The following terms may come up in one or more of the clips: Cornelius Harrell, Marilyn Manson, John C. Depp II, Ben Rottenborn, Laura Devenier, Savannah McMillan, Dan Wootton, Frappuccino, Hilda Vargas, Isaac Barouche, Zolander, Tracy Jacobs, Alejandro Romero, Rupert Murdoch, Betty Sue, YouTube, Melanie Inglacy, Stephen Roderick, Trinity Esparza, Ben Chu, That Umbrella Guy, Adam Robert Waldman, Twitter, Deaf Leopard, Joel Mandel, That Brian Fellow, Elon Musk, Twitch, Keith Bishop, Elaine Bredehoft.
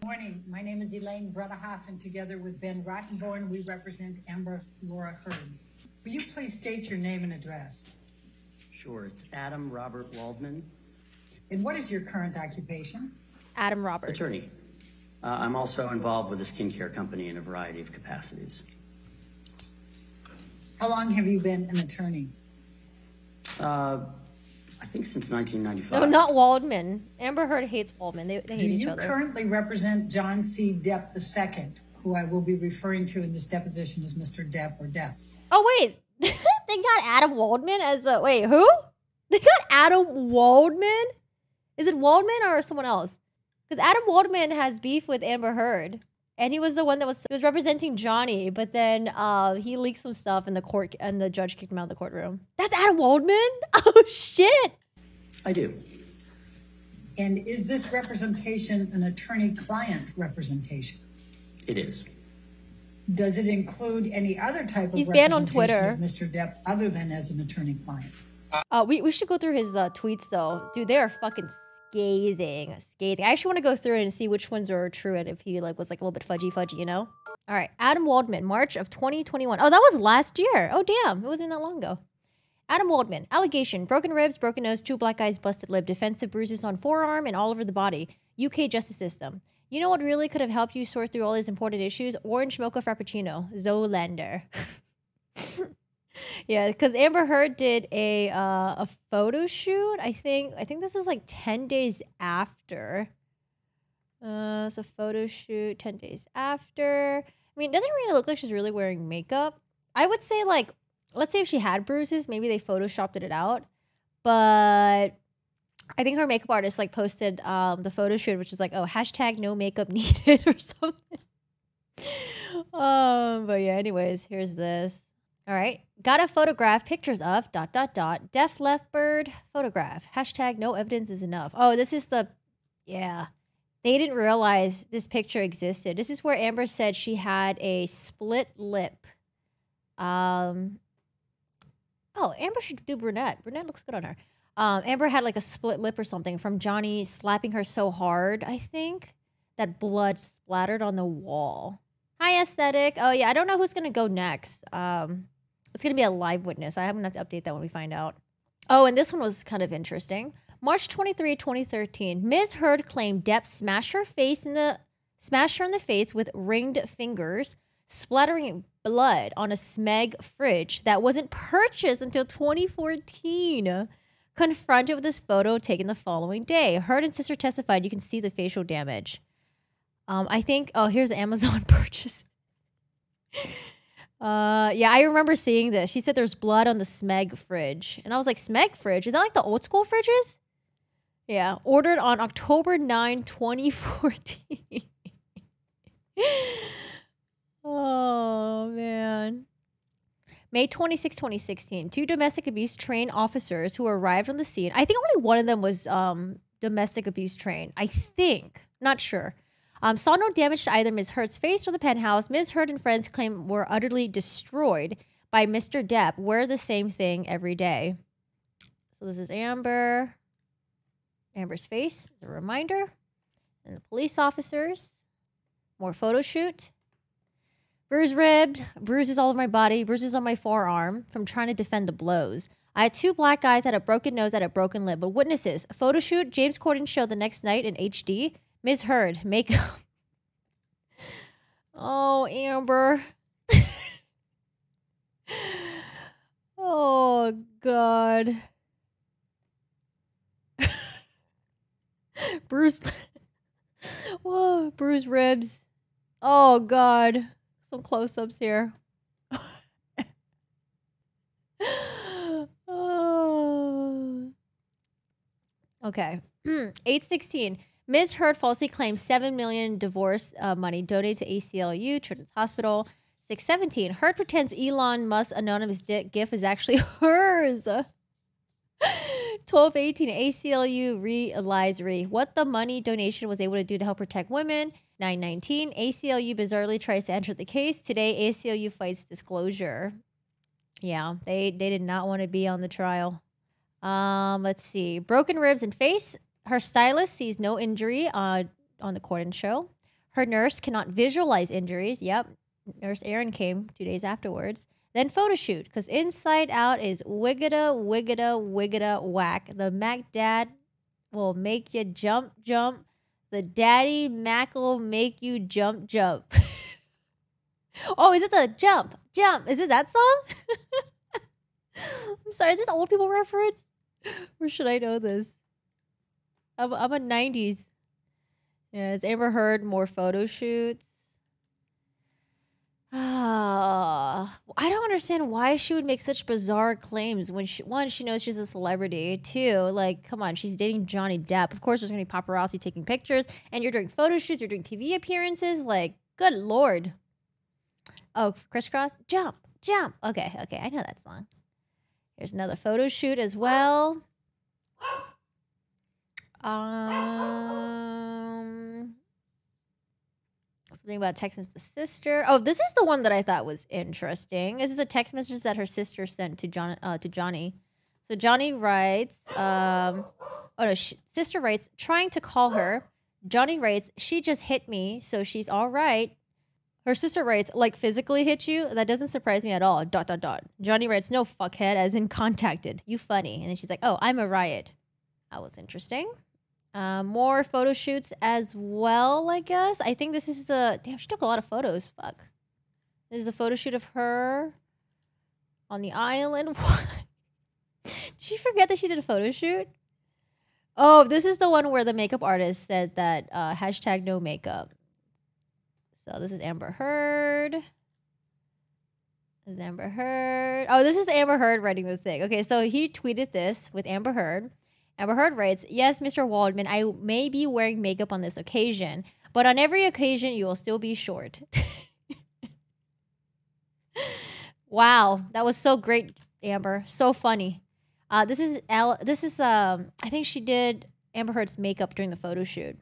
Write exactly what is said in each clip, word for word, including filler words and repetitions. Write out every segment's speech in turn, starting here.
Good morning. My name is Elaine Bredehoft, and together with Ben Rottenborn, we represent Amber Laura Heard. Will you please state your name and address? Sure. It's Adam Robert Waldman. And what is your current occupation? Adam Robert. Attorney. Uh, I'm also involved with a skincare company in a variety of capacities. How long have you been an attorney? Uh, I think since nineteen ninety-five. No, not Waldman. Amber Heard hates Waldman. They, they hate each other. Do you currently represent John C. Depp the second, who I will be referring to in this deposition as Mister Depp or Depp? Oh, wait. They got Adam Waldman as a... Wait, who? They got Adam Waldman? Is it Waldman or someone else? Because Adam Waldman has beef with Amber Heard. And he was the one that was, he was representing Johnny, but then uh, he leaked some stuff in the court, and the judge kicked him out of the courtroom. That's Adam Waldman? Oh, shit. I do. And is this representation an attorney-client representation? It is. Does it include any other type of He's banned on Twitter. Mister Depp other than as an attorney-client? Uh, we, we should go through his uh, tweets, though. Dude, they are fucking Scathing, scathing. I actually want to go through it and see which ones are true and if he like was like a little bit fudgy fudgy, you know? All right, Adam Waldman, March of twenty twenty-one. Oh, that was last year. Oh, damn, it wasn't that long ago. Adam Waldman, allegation, broken ribs, broken nose, two black eyes, busted lip, defensive bruises on forearm and all over the body. U K justice system. You know what really could have helped you sort through all these important issues? Orange mocha frappuccino, Zolander. Yeah, because Amber Heard did a uh, a photo shoot. I think I think this was like ten days after. Uh, it's a photo shoot ten days after. I mean, it doesn't really look like she's really wearing makeup. I would say like, let's say if she had bruises, maybe they photoshopped it out. But I think her makeup artist like posted um, the photo shoot, which is like, oh, hashtag no makeup needed or something. um, but yeah, anyways, here's this. All right. Gotta photograph pictures of dot, dot, dot. Deaf Leopard photograph. Hashtag no evidence is enough. Oh, this is the, yeah. They didn't realize this picture existed. This is where Amber said she had a split lip. Um. Oh, Amber should do brunette. Brunette looks good on her. Um, Amber had like a split lip or something from Johnny slapping her so hard, I think, that blood splattered on the wall. Hi, aesthetic. Oh, yeah. I don't know who's going to go next. Um, it's going to be a live witness. I haven't had to update that when we find out. Oh, and this one was kind of interesting. March twenty-third, twenty thirteen. Miz Heard claimed Depp smashed her face in the smashed her in the face with ringed fingers, splattering blood on a Smeg fridge that wasn't purchased until twenty fourteen. Confronted with this photo taken the following day, Heard and sister testified. You can see the facial damage. Um, I think, oh, here's Amazon purchase. uh, yeah, I remember seeing this. She said there's blood on the Smeg fridge. And I was like, Smeg fridge? Is that like the old school fridges? Yeah, ordered on October ninth, twenty fourteen. Oh, man. May twenty-sixth, twenty sixteen. Two domestic abuse trained officers who arrived on the scene. I think only one of them was um, domestic abuse trained. I think. Not sure. Um, saw no damage to either Miz Heard's face or the penthouse. Miz Heard and friends claim were utterly destroyed by Mister Depp. Wear the same thing every day. So this is Amber. Amber's face is a reminder. And the police officers. More photo shoot. Bruised ribbed. Bruises all over my body. Bruises on my forearm from trying to defend the blows. I had two black eyes, had a broken nose, had a broken lip. But witnesses. A photo shoot. James Corden show the next night in H D. Miz Heard, makeup. Oh, Amber. Oh, God. Bruce. Whoa, bruised ribs. Oh, God. Some close-ups here. Oh. Okay. eight sixteen. Miz Heard falsely claimed seven million dollars divorce uh, money donated to A C L U, Children's Hospital. six seventeen. Heard pretends Elon Musk anonymous gift is actually hers. twelve eighteen. A C L U realisery. What the money donation was able to do to help protect women. nine nineteen. A C L U bizarrely tries to enter the case. Today, A C L U fights disclosure. Yeah, they, they did not want to be on the trial. Um, let's see. Broken ribs and face. Her stylist sees no injury uh, on the Corden show. Her nurse cannot visualize injuries. Yep. Nurse Erin came two days afterwards. Then photo shoot, because Inside Out is wiggada, wiggada, wiggada, whack. The Mac Dad will make you jump, jump. The Daddy Mac will make you jump, jump. Oh, is it the jump, jump? Is it that song? I'm sorry, is this old people reference? Or should I know this? I'm, I'm a nineties. Yeah, has Amber Heard more photo shoots? Uh, I don't understand why she would make such bizarre claims when she, one, she knows she's a celebrity. Two, like, come on, she's dating Johnny Depp. Of course, there's going to be paparazzi taking pictures, and you're doing photo shoots, you're doing T V appearances. Like, good Lord. Oh, crisscross, jump, jump. Okay, okay, I know that song. Here's another photo shoot as well. Um... Something about text message to sister. Oh, this is the one that I thought was interesting. This is a text message that her sister sent to John uh, to Johnny. So Johnny writes, um, oh no, she, sister writes, trying to call her. Johnny writes, she just hit me, so she's all right. Her sister writes, like physically hit you? That doesn't surprise me at all, dot, dot, dot. Johnny writes, no, fuckhead, as in contacted. You funny. And then she's like, oh, I'm a riot. That was interesting. Uh, more photo shoots as well, I guess. I think this is the... Damn, she took a lot of photos. Fuck. This is a photo shoot of her on the island. What? Did she forget that she did a photo shoot? Oh, this is the one where the makeup artist said that uh, hashtag no makeup. So this is Amber Heard. This is Amber Heard. Oh, this is Amber Heard writing the thing. Okay, so he tweeted this with Amber Heard. Amber Heard writes, yes, Mister Waldman, I may be wearing makeup on this occasion, but on every occasion, you will still be short. Wow, that was so great, Amber. So funny. Uh, this is, Al this is um, I think she did Amber Heard's makeup during the photo shoot.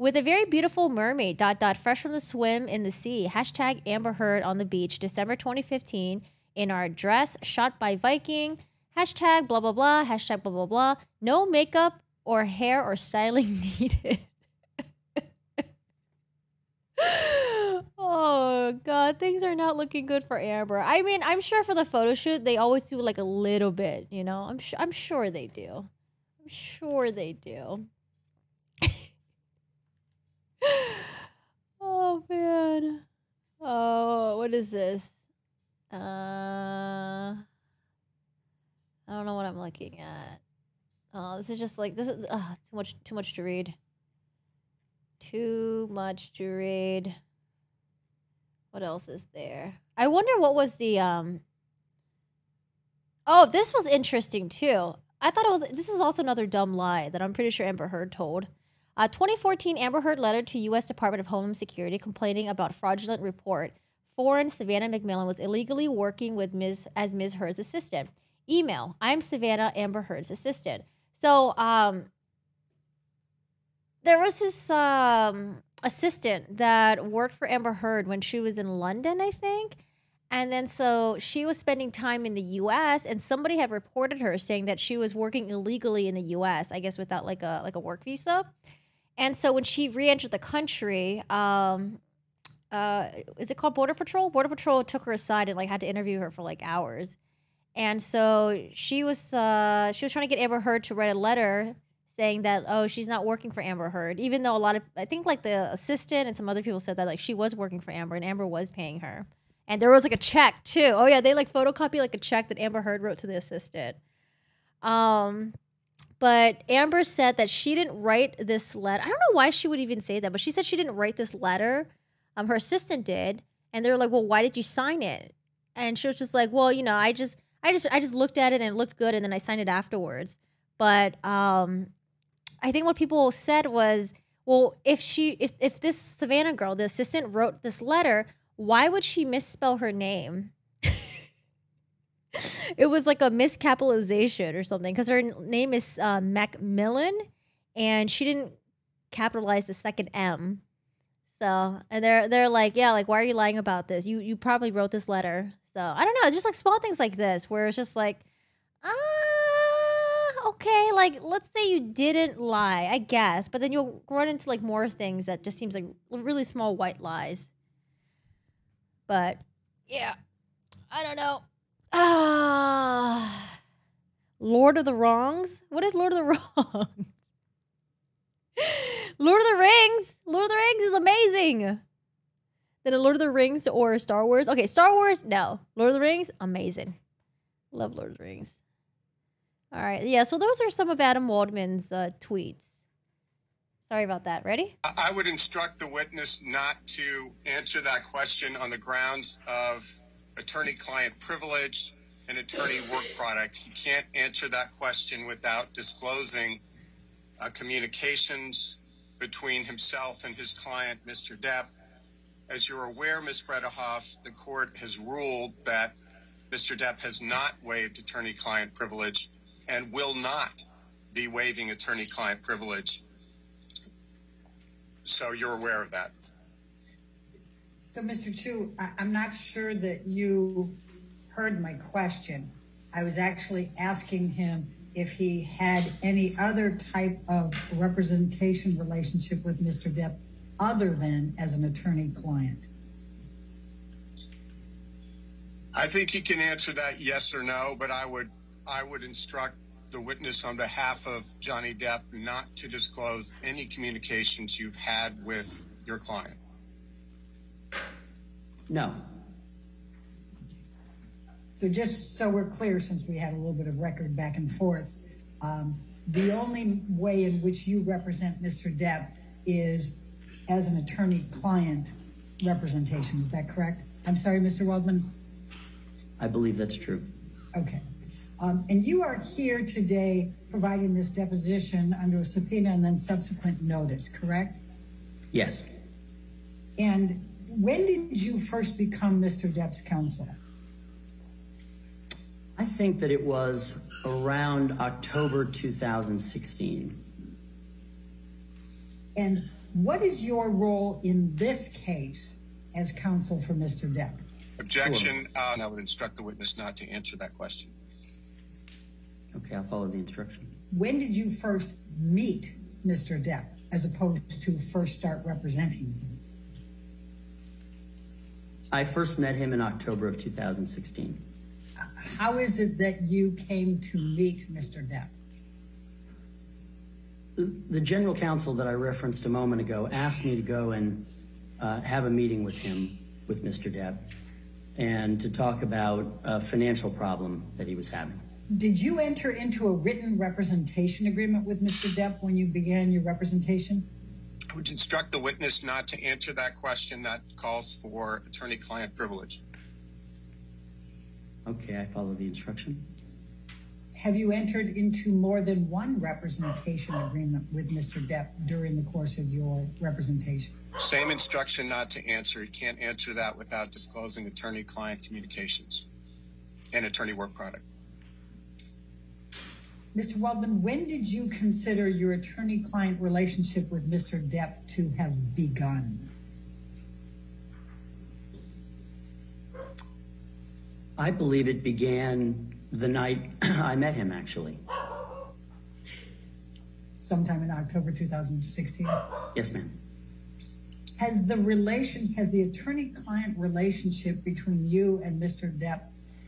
With a very beautiful mermaid, dot, dot, fresh from the swim in the sea, hashtag Amber Heard on the beach, December twenty fifteen, in our dress, shot by Viking, hashtag blah, blah, blah, hashtag blah, blah, blah. No makeup or hair or styling needed. Oh, God. Things are not looking good for Amber. I mean, I'm sure for the photo shoot, they always do like a little bit, you know? I'm, su I'm sure they do. I'm sure they do. Oh, man. Oh, what is this? Uh... I don't know what I'm looking at. Oh, this is just like this is ugh, too much. Too much to read. Too much to read. What else is there? I wonder what was the um. Oh, this was interesting too. I thought it was. This was also another dumb lie that I'm pretty sure Amber Heard told. Uh, twenty fourteen Amber Heard letter to U S Department of Homeland Security complaining about fraudulent report. Foreign Savannah McMillan was illegally working with Miz as Miz Heard's assistant. Email, I'm Savannah, Amber Heard's assistant. So um, there was this um, assistant that worked for Amber Heard when she was in London, I think. And then so she was spending time in the U S and somebody had reported her saying that she was working illegally in the U S, I guess without like a, like a work visa. And so when she re-entered the country, um, uh, is it called Border Patrol? Border Patrol took her aside and like had to interview her for like hours. And so she was uh, she was trying to get Amber Heard to write a letter saying that, oh, she's not working for Amber Heard, even though a lot of, I think like the assistant and some other people said that like she was working for Amber and Amber was paying her. And there was like a check too. Oh yeah, they like photocopy like a check that Amber Heard wrote to the assistant. Um, but Amber said that she didn't write this letter. I don't know why she would even say that, but she said she didn't write this letter. Um, her assistant did. And they were like, well, why did you sign it? And she was just like, well, you know, I just... I just I just looked at it and it looked good and then I signed it afterwards. But um, I think what people said was, well, if she if, if this Savannah girl, the assistant, wrote this letter, why would she misspell her name? It was like a miscapitalization or something because her name is uh, McMillan and she didn't capitalize the second M. So and they're they're like, yeah, like why are you lying about this? You you probably wrote this letter. So I don't know. It's just like small things like this where it's just like, ah, okay, like, let's say you didn't lie, I guess, but then you'll run into, like, more things that just seems like really small white lies. But, yeah, I don't know. Ah, Lord of the Wrongs? What is Lord of the Wrongs? Lord of the Rings! Lord of the Rings is amazing! Then a Lord of the Rings or Star Wars? Okay, Star Wars, no. Lord of the Rings, amazing. Love Lord of the Rings. All right, yeah, so those are some of Adam Waldman's uh, tweets. Sorry about that. Ready? I would instruct the witness not to answer that question on the grounds of attorney-client privilege and attorney work product. You can't answer that question without disclosing uh, communications between himself and his client, Mister Depp. As you're aware, Miz Bredehoft, the court has ruled that Mister Depp has not waived attorney-client privilege and will not be waiving attorney-client privilege. So you're aware of that. So, Mister Chu, I'm not sure that you heard my question. I was actually asking him if he had any other type of representation relationship with Mister Depp other than as an attorney-client. I think he can answer that yes or no, but I would, I would instruct the witness on behalf of Johnny Depp not to disclose any communications you've had with your client. No. So just so we're clear, since we had a little bit of record back and forth, um, the only way in which you represent Mister Depp is as an attorney-client representation. Is that correct? I'm sorry, Mister Waldman? I believe that's true. Okay. Um, and you are here today providing this deposition under a subpoena and then subsequent notice, correct? Yes. And when did you first become Mister Depp's counsel? I think that it was around October two thousand sixteen. And what is your role in this case as counsel for Mister Depp? Objection, sure. uh, and I would instruct the witness not to answer that question. Okay, I'll follow the instruction. When did you first meet Mister Depp, as opposed to first start representing him? I first met him in October of two thousand sixteen. How is it that you came to meet Mister Depp? The, the general counsel that I referenced a moment ago asked me to go and uh, have a meeting with him, with Mister Depp, and to talk about a financial problem that he was having. Did you enter into a written representation agreement with Mister Depp when you began your representation? I would instruct the witness not to answer that question. That calls for attorney-client privilege. Okay, I follow the instruction. Have you entered into more than one representation agreement with Mister Depp during the course of your representation? Same instruction not to answer. You can't answer that without disclosing attorney-client communications and attorney work product. Mister Waldman, when did you consider your attorney-client relationship with Mister Depp to have begun? I believe it began the night I met him, actually. Sometime in October two thousand sixteen? Yes, ma'am. Has the relation, has the attorney-client relationship between you and Mister Depp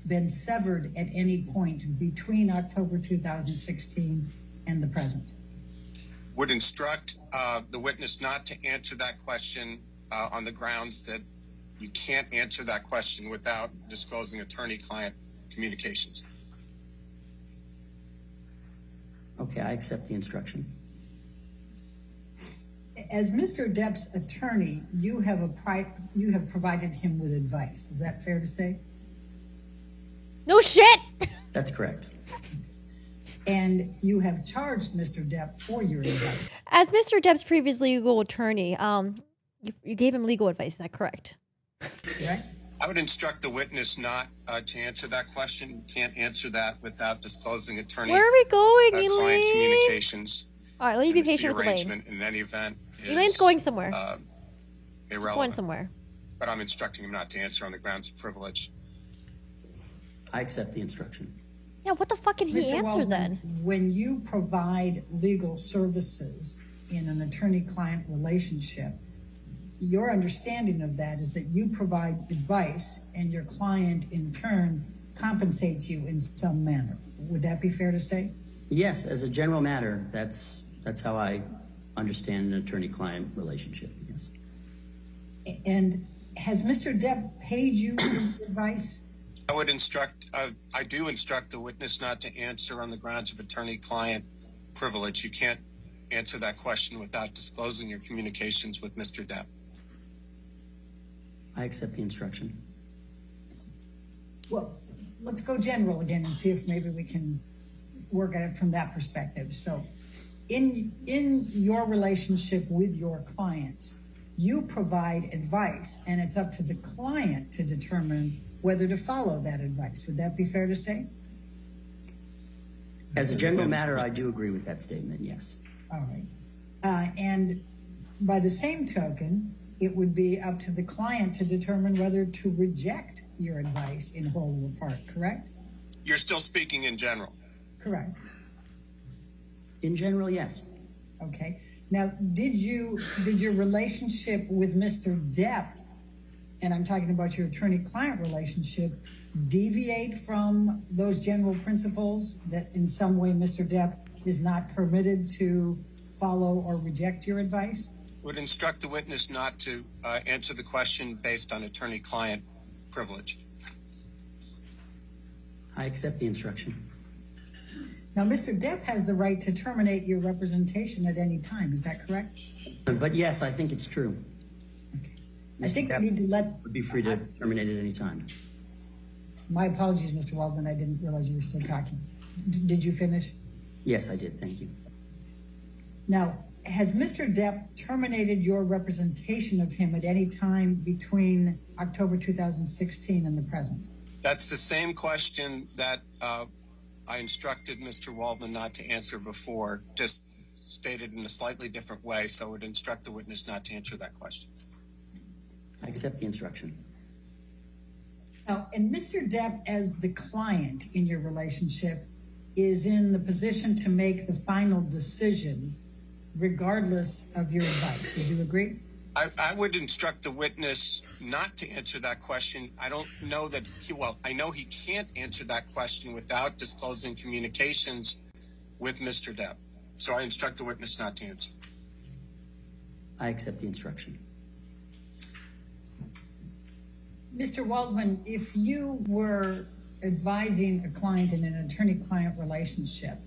been severed at any point between October two thousand sixteen and the present? Would instruct uh, the witness not to answer that question uh, on the grounds that you can't answer that question without disclosing attorney-client communications. Okay, I accept the instruction. As Mister Depp's attorney, you have, a you have provided him with advice. Is that fair to say? No shit! That's correct. And you have charged Mister Depp for your advice. As Mister Depp's previous legal attorney, um, you, you gave him legal advice, is that correct? Correct. I would instruct the witness not uh, to answer that question. You can't answer that without disclosing attorney. Where are we going, uh, Elaine? Client communications. All right, let me be patient with Elaine. In any event, is, Elaine's going somewhere. Uh, irrelevant. She's going somewhere. But I'm instructing him not to answer on the grounds of privilege. I accept the instruction. Yeah, what the fuck can he answer then? When you provide legal services in an attorney-client relationship, your understanding of that is that you provide advice and your client in turn compensates you in some manner. Would that be fair to say? Yes, as a general matter, that's that's how I understand an attorney-client relationship, yes. And has Mister Depp paid you for advice? I would instruct, I, I do instruct the witness not to answer on the grounds of attorney-client privilege. You can't answer that question without disclosing your communications with Mister Depp. I accept the instruction. Well, let's go general again and see if maybe we can work at it from that perspective. So in, in your relationship with your clients, you provide advice and it's up to the client to determine whether to follow that advice. Would that be fair to say? As a general matter, I do agree with that statement, yes. All right. Uh, and by the same token, it would be up to the client to determine whether to reject your advice in whole or part, correct? You're still speaking in general. Correct. In general, yes. Okay. Now, did you did your relationship with Mister Depp, and I'm talking about your attorney-client relationship, deviate from those general principles that in some way Mister Depp is not permitted to follow or reject your advice? Would instruct the witness not to uh, answer the question based on attorney-client privilege. I accept the instruction. Now, Mister Depp has the right to terminate your representation at any time. Is that correct? But yes, I think it's true. Okay. I think Depp we need to let... would be free to terminate at any time. My apologies, Mister Waldman. I didn't realize you were still talking. D- did you finish? Yes, I did. Thank you. Now, has Mister Depp terminated your representation of him at any time between October two thousand sixteen and the present? That's the same question that uh, I instructed Mister Waldman not to answer before, just stated in a slightly different way, so I would instruct the witness not to answer that question. I accept the instruction. Now, and Mister Depp, as the client in your relationship, is in the position to make the final decision regardless of your advice. Would you agree? I, I would instruct the witness not to answer that question. I don't know that he, well, I know he can't answer that question without disclosing communications with Mister Depp. So I instruct the witness not to answer. I accept the instruction. Mister Waldman, if you were advising a client in an attorney-client relationship,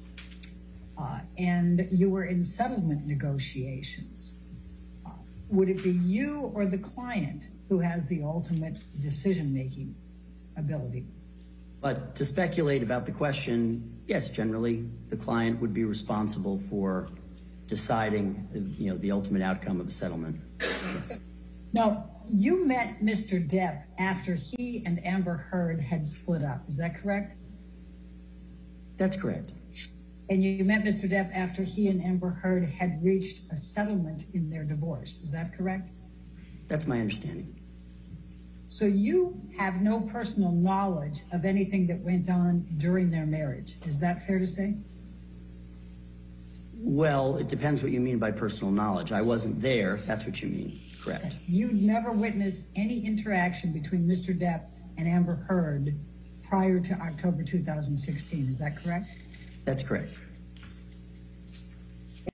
Uh, and you were in settlement negotiations, uh, would it be you or the client who has the ultimate decision-making ability? But to speculate about the question, yes, generally the client would be responsible for deciding, you know, the ultimate outcome of a settlement. Yes. Now, you met Mister Depp after he and Amber Heard had split up. Is that correct? That's correct. And you met Mister Depp after he and Amber Heard had reached a settlement in their divorce. Is that correct? That's my understanding. So you have no personal knowledge of anything that went on during their marriage. Is that fair to say? Well, it depends what you mean by personal knowledge. I wasn't there. That's what you mean. Correct. You never witnessed any interaction between Mister Depp and Amber Heard prior to October two thousand sixteen. Is that correct? That's correct.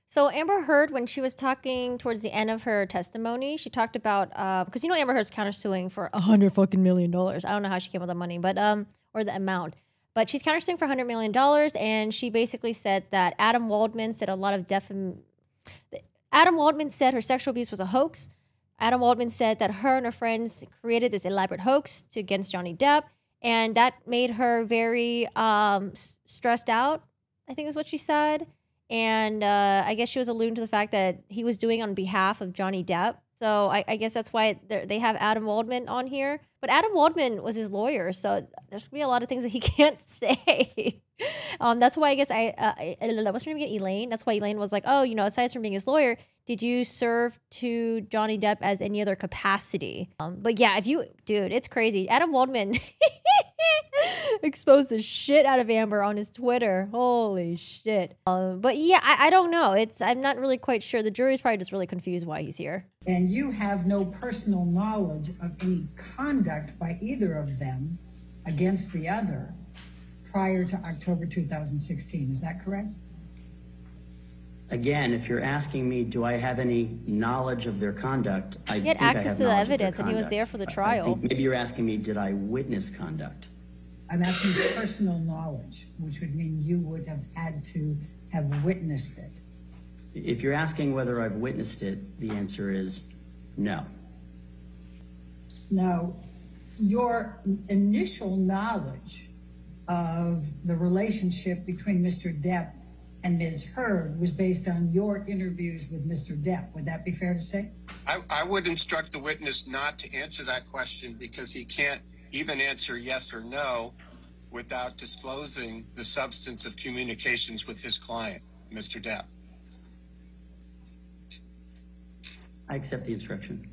So Amber Heard, when she was talking towards the end of her testimony, she talked about, because uh, you know Amber Heard's countersuing for a hundred fucking million dollars. I don't know how she came up with the money, but um, or the amount. But she's countersuing for a hundred million dollars, and she basically said that Adam Waldman said a lot of defam. Adam Waldman said her sexual abuse was a hoax. Adam Waldman said that her and her friends created this elaborate hoax to against Johnny Depp, and that made her very um stressed out, I think is what she said. And uh, I guess she was alluding to the fact that he was doing on behalf of Johnny Depp. So I, I guess that's why they have Adam Waldman on here. But Adam Waldman was his lawyer, so there's going to be a lot of things that he can't say. um, that's why I guess I, uh, what's her name again? Elaine. That's why Elaine was like, oh, you know, aside from being his lawyer, did you serve to Johnny Depp as any other capacity? Um, but yeah, if you, dude, it's crazy. Adam Waldman... exposed the shit out of Amber on his Twitter. Holy shit. Um, but yeah, I, I don't know. It's I'm not really quite sure. The jury's probably just really confused why he's here. And you have no personal knowledge of any conduct by either of them against the other prior to October two thousand sixteen. Is that correct? Again, if you're asking me, do I have any knowledge of their conduct? I he had think access I have to the evidence, and he was there for the trial. I think maybe you're asking me, did I witness conduct? I'm asking personal knowledge, which would mean you would have had to have witnessed it. If you're asking whether I've witnessed it, the answer is no. Now, your initial knowledge of the relationship between Mister Depp and Miz Heard was based on your interviews with Mister Depp. Would that be fair to say? I, I would instruct the witness not to answer that question because he can't even answer yes or no without disclosing the substance of communications with his client, Mister Depp. I accept the instruction.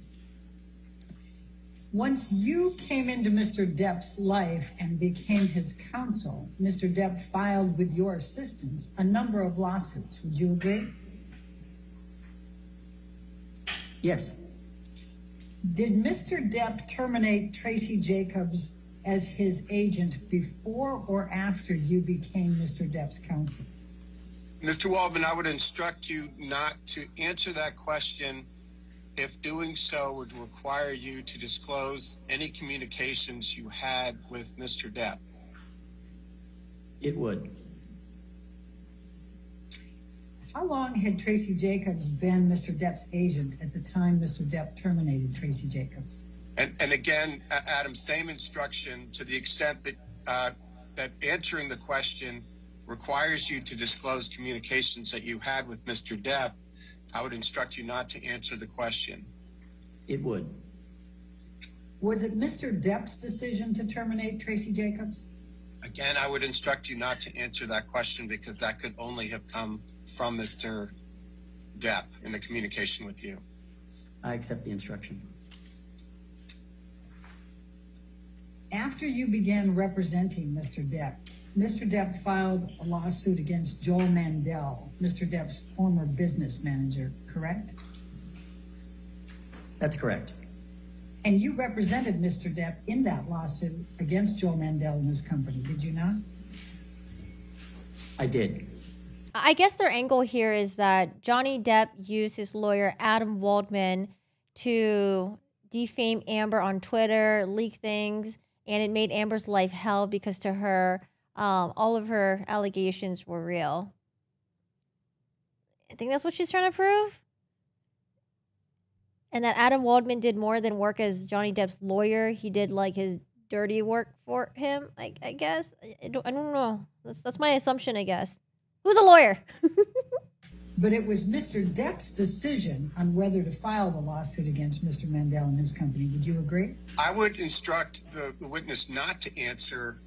Once you came into Mister Depp's life and became his counsel, Mister Depp filed with your assistance a number of lawsuits. Would you agree? Yes. Did Mister Depp terminate Tracy Jacobs as his agent before or after you became Mister Depp's counsel? Mister Waldman, I would instruct you not to answer that question if doing so would require you to disclose any communications you had with Mister Depp. It would. How long had Tracy Jacobs been Mister Depp's agent at the time Mister Depp terminated Tracy Jacobs? And, and again, Adam, same instruction to the extent that, uh, that answering the question requires you to disclose communications that you had with Mister Depp. I would instruct you not to answer the question. It would. Was it Mister Depp's decision to terminate Tracy Jacobs? Again, I would instruct you not to answer that question because that could only have come from Mister Depp in the communication with you. I accept the instruction. After you began representing Mister Depp, Mister Depp filed a lawsuit against Joel Mandel, Mister Depp's former business manager, correct? That's correct. And you represented Mister Depp in that lawsuit against Joel Mandel and his company, did you not? I did. I guess their angle here is that Johnny Depp used his lawyer, Adam Waldman, to defame Amber on Twitter, leak things, and it made Amber's life hell because to her, Um, all of her allegations were real. I think that's what she's trying to prove. And that Adam Waldman did more than work as Johnny Depp's lawyer. He did like his dirty work for him, I, I guess. I don't, I don't know. That's, that's my assumption, I guess. Who's a lawyer? But it was Mister Depp's decision on whether to file the lawsuit against Mister Mandel and his company. Would you agree? I would instruct the, the witness not to answer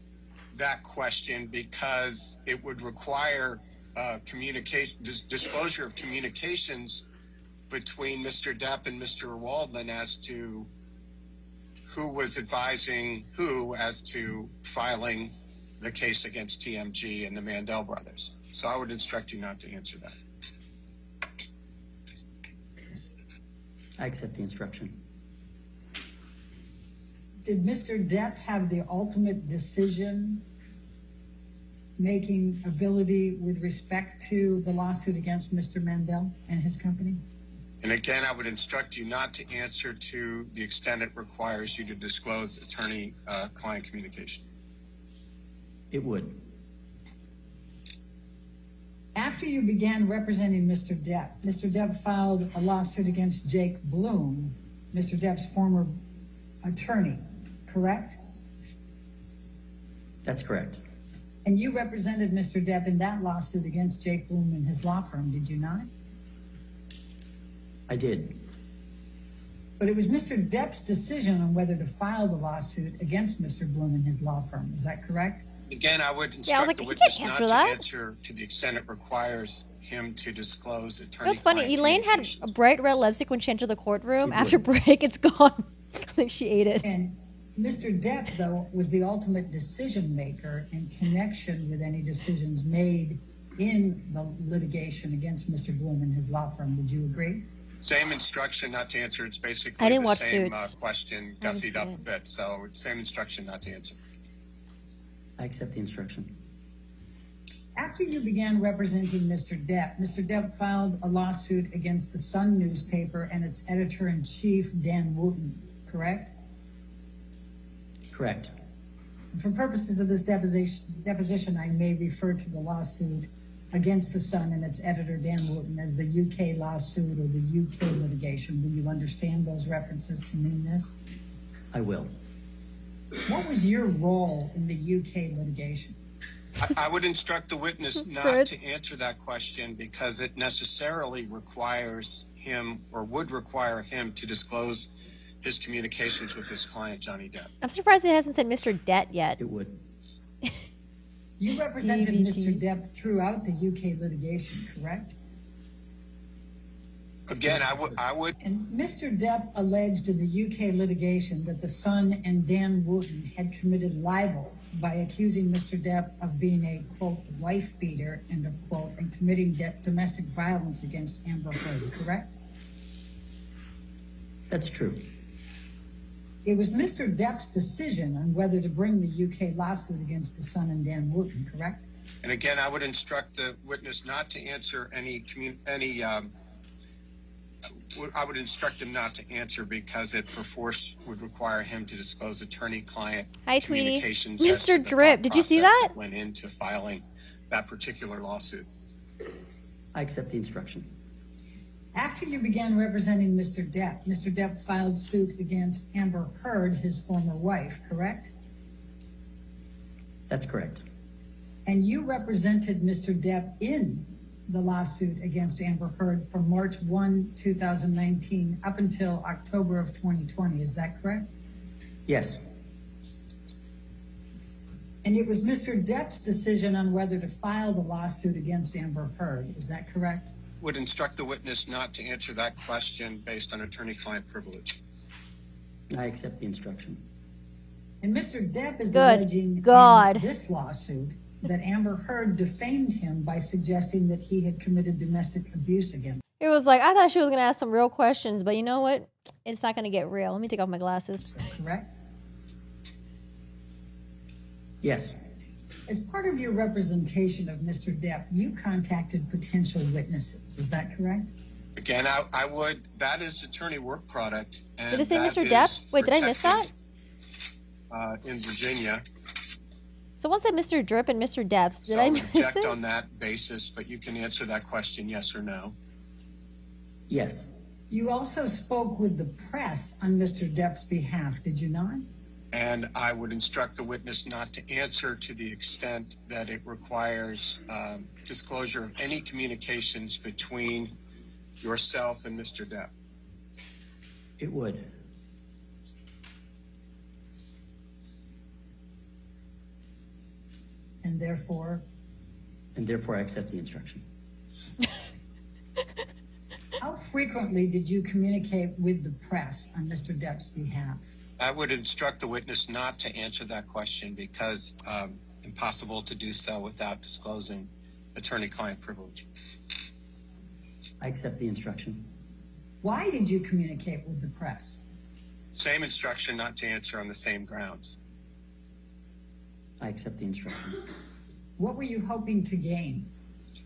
that question because it would require uh, communication, dis disclosure of communications between Mister Depp and Mister Waldman as to who was advising who as to filing the case against T M G and the Mandel brothers. So I would instruct you not to answer that. I accept the instruction. Did Mister Depp have the ultimate decision making ability with respect to the lawsuit against Mister Mandel and his company? And again, I would instruct you not to answer to the extent it requires you to disclose attorney uh, client communication. It would. After you began representing Mister Depp, Mister Depp filed a lawsuit against Jake Bloom, Mister Depp's former attorney, correct? That's correct. And you represented Mister Depp in that lawsuit against Jake Bloom and his law firm, did you not? I did. But it was Mister Depp's decision on whether to file the lawsuit against Mister Bloom and his law firm. Is that correct? Again, I would instruct yeah, I like, the witness not that. to answer to the extent it requires him to disclose attorney. You know, it's funny. Elaine had a bright red lipstick when she entered the courtroom. After break, it's gone. I think she ate it. And Mister Depp, though, was the ultimate decision maker in connection with any decisions made in the litigation against Mister Bloom and his law firm. Would you agree? Same instruction not to answer. It's basically I didn't the watch same uh, question gussied up a bit. So same instruction not to answer. I accept the instruction. After you began representing Mister Depp, Mister Depp filed a lawsuit against the Sun newspaper and its editor-in-chief, Dan Wootton, correct? Correct. For purposes of this deposition, deposition, I may refer to the lawsuit against the Sun and its editor, Dan Wootton, as the U K lawsuit or the U K litigation. Will you understand those references to mean this? I will. What was your role in the U K litigation? I would instruct the witness not to answer that question because it necessarily requires him or would require him to disclose his communications with his client, Johnny Depp. I'm surprised it hasn't said Mister Depp yet. It would. You represented Mister Depp throughout the U K litigation, correct? Again, I would. I would. And Mister Depp alleged in the U K litigation that the Sun and Dan Wootton had committed libel by accusing Mister Depp of being a, quote, wife beater, end of quote, and committing de domestic violence against Amber Heard, correct? That's true. It was Mister Depp's decision on whether to bring the U K lawsuit against the Sun and Dan Wootton, correct? And again, I would instruct the witness not to answer any, any um, I would instruct him not to answer because it perforce would require him to disclose attorney-client Hi, communications. Tweety. Mister Drip, did you see that? that? Went into filing that particular lawsuit. I accept the instruction. After you began representing Mister Depp, Mister Depp filed suit against Amber Heard, his former wife, correct? That's correct. And you represented Mister Depp in the lawsuit against Amber Heard from March first, two thousand nineteen up until October of twenty twenty. Is that correct? Yes. And it was Mister Depp's decision on whether to file the lawsuit against Amber Heard. Is that correct? Would instruct the witness not to answer that question based on attorney-client privilege. I accept the instruction. And Mister Depp is Good alleging God. in this lawsuit that Amber Heard defamed him by suggesting that he had committed domestic abuse against. It was like, I thought she was going to ask some real questions, but you know what? It's not going to get real. Let me take off my glasses. Correct? Yes. As part of your representation of Mister Depp, you contacted potential witnesses. Is that correct? Again, I, I would. That is attorney work product. And did it say Mister Depp? Wait, did I miss that? Uh, in Virginia. So once I Mister Drip and Mister Depp, did so I miss it? on that basis, but you can answer that question yes or no. Yes. You also spoke with the press on Mister Depp's behalf, did you not? And I would instruct the witness not to answer to the extent that it requires um, disclosure of any communications between yourself and Mister Depp. It would. And therefore? And therefore, I accept the instruction. How frequently did you communicate with the press on Mister Depp's behalf? I would instruct the witness not to answer that question because um, impossible to do so without disclosing attorney-client privilege. I accept the instruction. Why did you communicate with the press? Same instruction not to answer on the same grounds. I accept the instruction. What were you hoping to gain?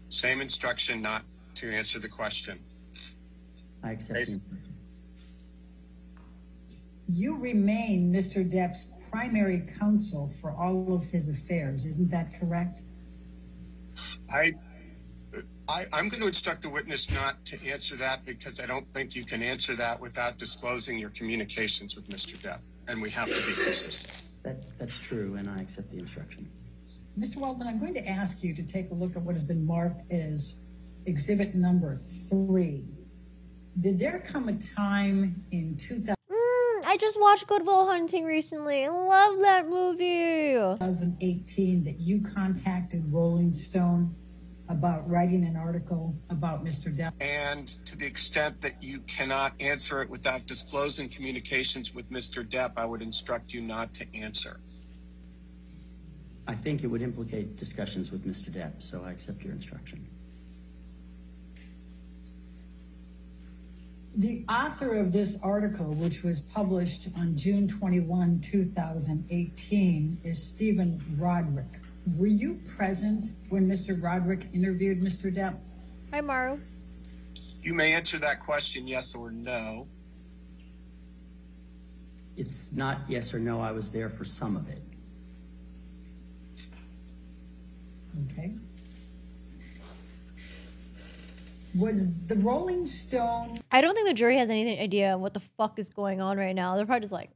Same instruction not to answer the question. I accept Based. the instruction. You remain Mister Depp's primary counsel for all of his affairs. Isn't that correct? I, I, I'm going to instruct the witness not to answer that because I don't think you can answer that without disclosing your communications with Mister Depp, and we have to be consistent. That, that's true, and I accept the instruction. Mister Waldman, I'm going to ask you to take a look at what has been marked as exhibit number three. Did there come a time in two thousand... Mm, I just watched Good Will Hunting recently. I love that movie. twenty eighteen that you contacted Rolling Stone about writing an article about Mister Depp. And to the extent that you cannot answer it without disclosing communications with Mister Depp, I would instruct you not to answer. I think it would implicate discussions with Mister Depp, so I accept your instruction. The author of this article, which was published on June twenty-first, two thousand eighteen, is Stephen Roderick. Were you present when Mister Roderick interviewed Mister Depp? Hi, Maru. You may answer that question yes or no. It's not yes or no. I was there for some of it. Okay. Was the Rolling Stone... I don't think the jury has any idea what the fuck is going on right now. They're probably just like...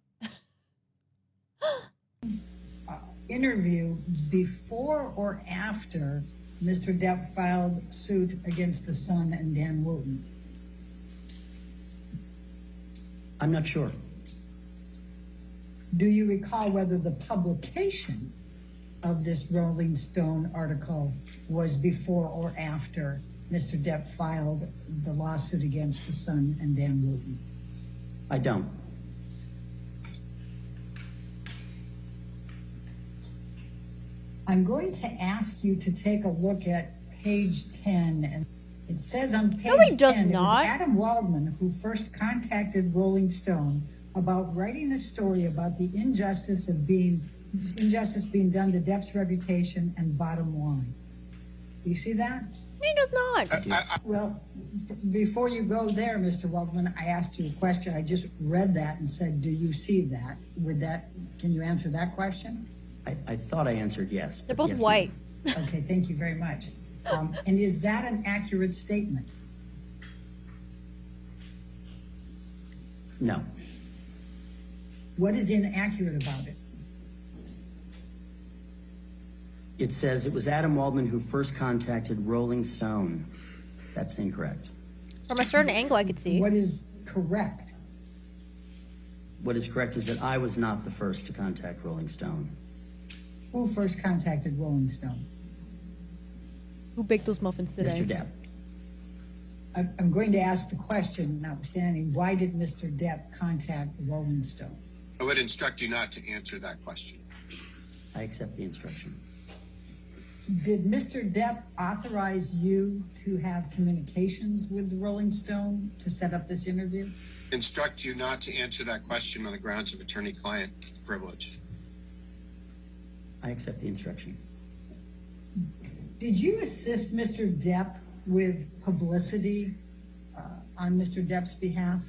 interview before or after Mister Depp filed suit against the Sun and Dan Wootton? I'm not sure. Do you recall whether the publication of this Rolling Stone article was before or after Mister Depp filed the lawsuit against the Sun and Dan Wootton? I don't. I'm going to ask you to take a look at page ten, and it says on page no, it does ten, not. It was Adam Waldman who first contacted Rolling Stone about writing a story about the injustice of being injustice being done to Depp's reputation and bottom line. Do you see that? He does not. I, I, I, well, before you go there, Mister Waldman, I asked you a question. I just read that and said, do you see that? Would that, can you answer that question? I, I thought I answered yes. They're both yes, white. Okay, thank you very much. Um, and is that an accurate statement? No. What is inaccurate about it? It says it was Adam Waldman who first contacted Rolling Stone. That's incorrect. From a certain angle, I could see. What is correct? What is correct is that I was not the first to contact Rolling Stone. Who first contacted Rolling Stone? Who baked those muffins today? Mister Depp. I'm going to ask the question, notwithstanding, why did Mister Depp contact Rolling Stone? I would instruct you not to answer that question. I accept the instruction. Did Mister Depp authorize you to have communications with Rolling Stone to set up this interview? Instruct you not to answer that question on the grounds of attorney-client privilege. I accept the instruction. Did you assist Mister Depp with publicity uh, on Mister Depp's behalf?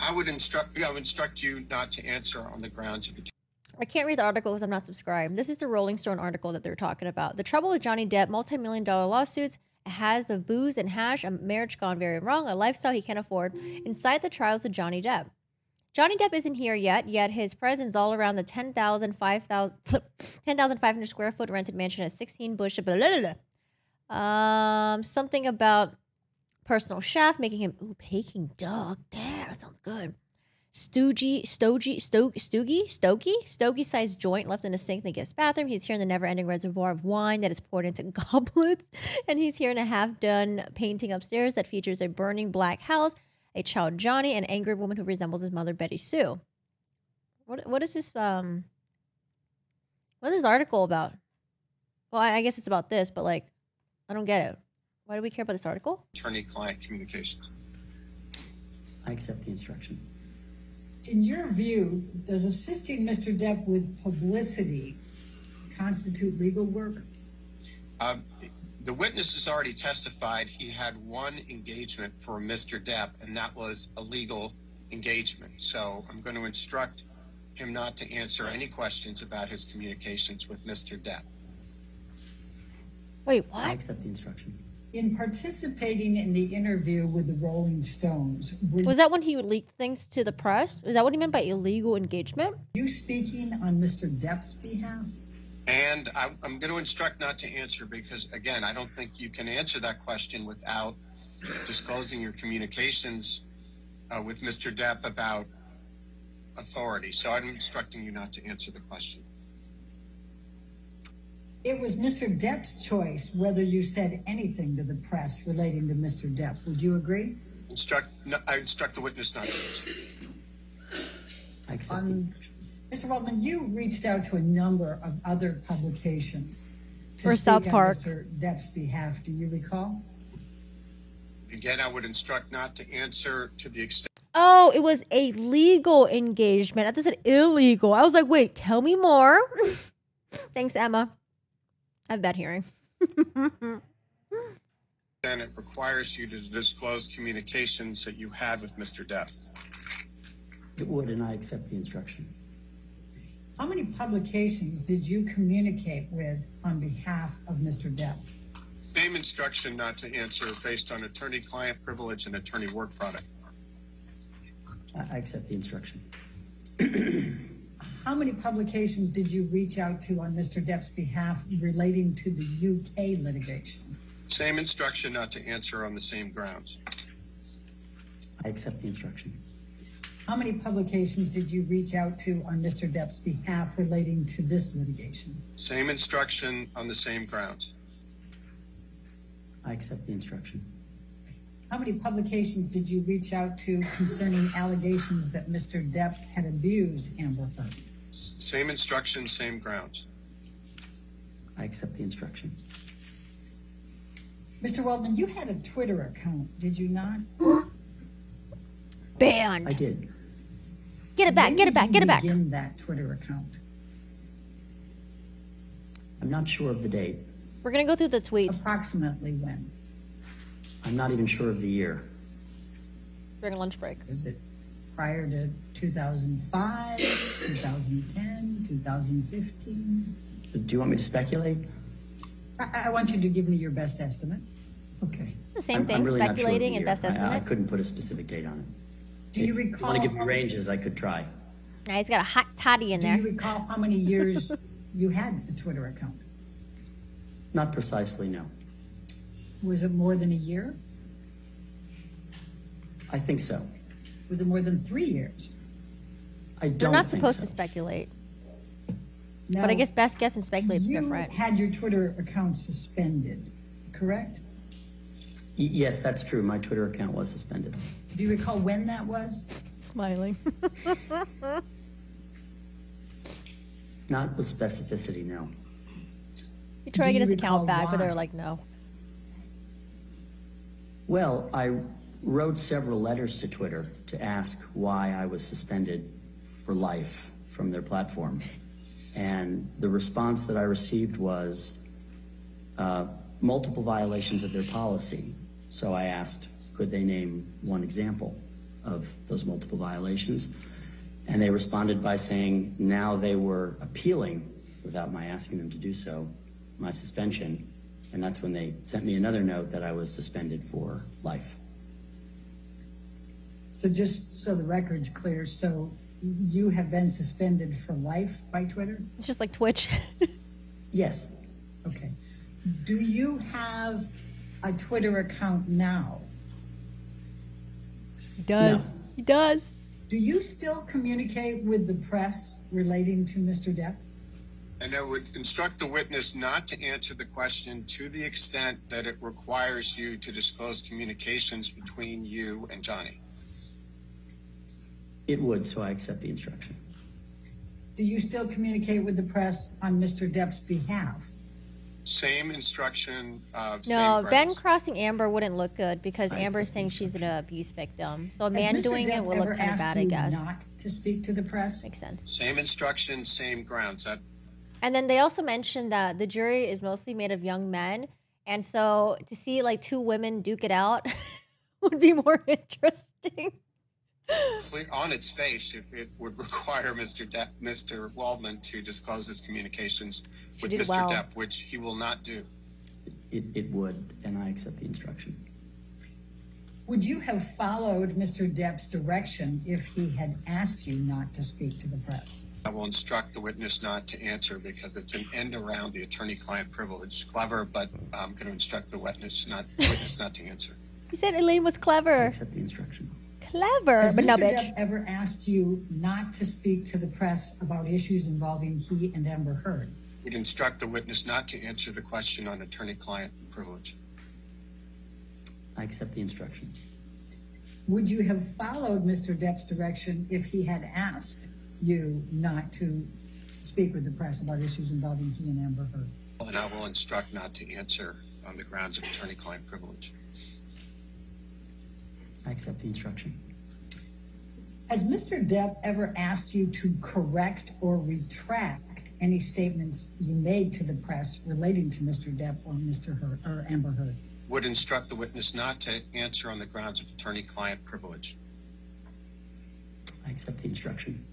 I would instruct, I would instruct you not to answer on the grounds of attorney. I can't read the article because I'm not subscribed. This is the Rolling Stone article that they're talking about. The trouble with Johnny Depp, multi-million dollar lawsuits, a haze of booze and hash, a marriage gone very wrong, a lifestyle he can't afford, inside the trials of Johnny Depp. Johnny Depp isn't here yet, yet his presence all around the ten thousand five hundred square foot rented mansion at sixteen Bush, blah, blah, blah, blah. Um, something about personal chef, making him, ooh, Peking duck, damn, that sounds good. Stoogie, stogie, stogie, stogie, stogie, stogie-sized joint left in the sink in the guest bathroom. He's here in the never-ending reservoir of wine that is poured into goblets. And he's here in a half-done painting upstairs that features a burning black house, a child Johnny, and an angry woman who resembles his mother, Betty Sue. What, what is this, um, what is this article about? Well, I, I guess it's about this, but, like, I don't get it. Why do we care about this article? Attorney-client communications. I accept the instruction. In your view, does assisting Mister Depp with publicity constitute legal work? Uh, the, the witness has already testified he had one engagement for Mister Depp, and that was a legal engagement. So I'm going to instruct him not to answer any questions about his communications with Mister Depp. Wait, what? I accept the instruction. In participating in the interview with the Rolling Stones... Was that when he leaked things to the press? Is that what he meant by illegal engagement? You speaking on Mister Depp's behalf? And I, I'm going to instruct not to answer because, again, I don't think you can answer that question without disclosing your communications uh, with Mister Depp about authority. So I'm instructing you not to answer the question. It was Mister Depp's choice whether you said anything to the press relating to Mister Depp. Would you agree? Instruct, no, I instruct the witness not to. Um, Mister Waldman, you reached out to a number of other publications to For speak South Park. on Mister Depp's behalf. Do you recall? Again, I would instruct not to answer to the extent. Oh, it was a legal engagement. I thought it said illegal. I was like, wait, tell me more. Thanks, Emma. I have bad hearing. Then it requires you to disclose communications that you had with Mister Depp. It would, and I accept the instruction. How many publications did you communicate with on behalf of Mister Depp? Same instruction not to answer based on attorney-client privilege and attorney work product. I accept the instruction. How many publications did you reach out to on Mister Depp's behalf relating to the U K litigation? Same instruction not to answer on the same grounds. I accept the instruction. How many publications did you reach out to on Mister Depp's behalf relating to this litigation? Same instruction on the same grounds. I accept the instruction. How many publications did you reach out to concerning allegations that Mister Depp had abused Amber Heard? Same instruction, same grounds. I accept the instruction. Mister Waldman, you had a Twitter account, did you not? Banned. I did. Get it back, get it back, get it back. When did you begin that Twitter account? I'm not sure of the date. We're going to go through the tweets. Approximately when? I'm not even sure of the year. During a lunch break. Is it prior to two thousand five, two thousand ten, two thousand fifteen? Do you want me to speculate? I, I want you to give me your best estimate. Okay. The same I'm, thing, I'm really speculating sure and best estimate. I, I couldn't put a specific date on it. Do you, you recall? If you want to give me ranges, I could try. Now he's got a hot toddy in there. Do you recall how many years you had the Twitter account? Not precisely, no. Was it more than a year? I think so. Was it more than three years? I don't think so. We're not supposed to speculate. No. But I guess best guess and speculate is different. You had your Twitter account suspended, correct? Y yes, that's true. My Twitter account was suspended. Do you recall when that was? Smiling. Not with specificity, no. You try to get his account back, why? But they're like, no. Well, I wrote several letters to Twitter to ask why I was suspended for life from their platform. And the response that I received was uh, multiple violations of their policy. So I asked, could they name one example of those multiple violations? And they responded by saying now they were appealing, without my asking them to do so, my suspension. And that's when they sent me another note that I was suspended for life. So just so the record's clear, so you have been suspended for life by Twitter? It's just like Twitch. Yes. Okay. Do you have a Twitter account now? He does. No. He does. Do you still communicate with the press relating to Mister Depp? And I would instruct the witness not to answer the question to the extent that it requires you to disclose communications between you and Johnny. It would, so I accept the instruction. Do you still communicate with the press on Mister Depp's behalf? Same instruction. Uh, no, same Ben crossing Amber wouldn't look good because I Amber's saying she's an abuse victim. So a man doing Depp it will look kind of bad, I guess. Not to speak to the press? Makes sense. Same instruction, same grounds. That And then they also mentioned that the jury is mostly made of young men. And so to see like two women duke it out would be more interesting. On its face, it, it would require Mister Depp, Mister Waldman to disclose his communications she with Mister Well. Depp, which he will not do. It, it would, and I accept the instruction. Would you have followed Mister Depp's direction if he had asked you not to speak to the press? I will instruct the witness not to answer because it's an end around the attorney-client privilege. Clever, but I'm going to instruct the witness not witness not to answer. He said Elaine was clever. I accept the instruction. Clever, Has but Mister no bitch. Depp ever asked you not to speak to the press about issues involving he and Amber Heard? would instruct the witness not to answer the question on attorney-client privilege. I accept the instruction. Would you have followed Mister Depp's direction if he had asked you not to speak with the press about issues involving he and Amber Heard? And I will instruct not to answer on the grounds of attorney-client privilege. I accept the instruction. Has Mister Depp ever asked you to correct or retract any statements you made to the press relating to Mister Depp or Mister Heard or Amber Heard? Would instruct the witness not to answer on the grounds of attorney-client privilege. I accept the instruction.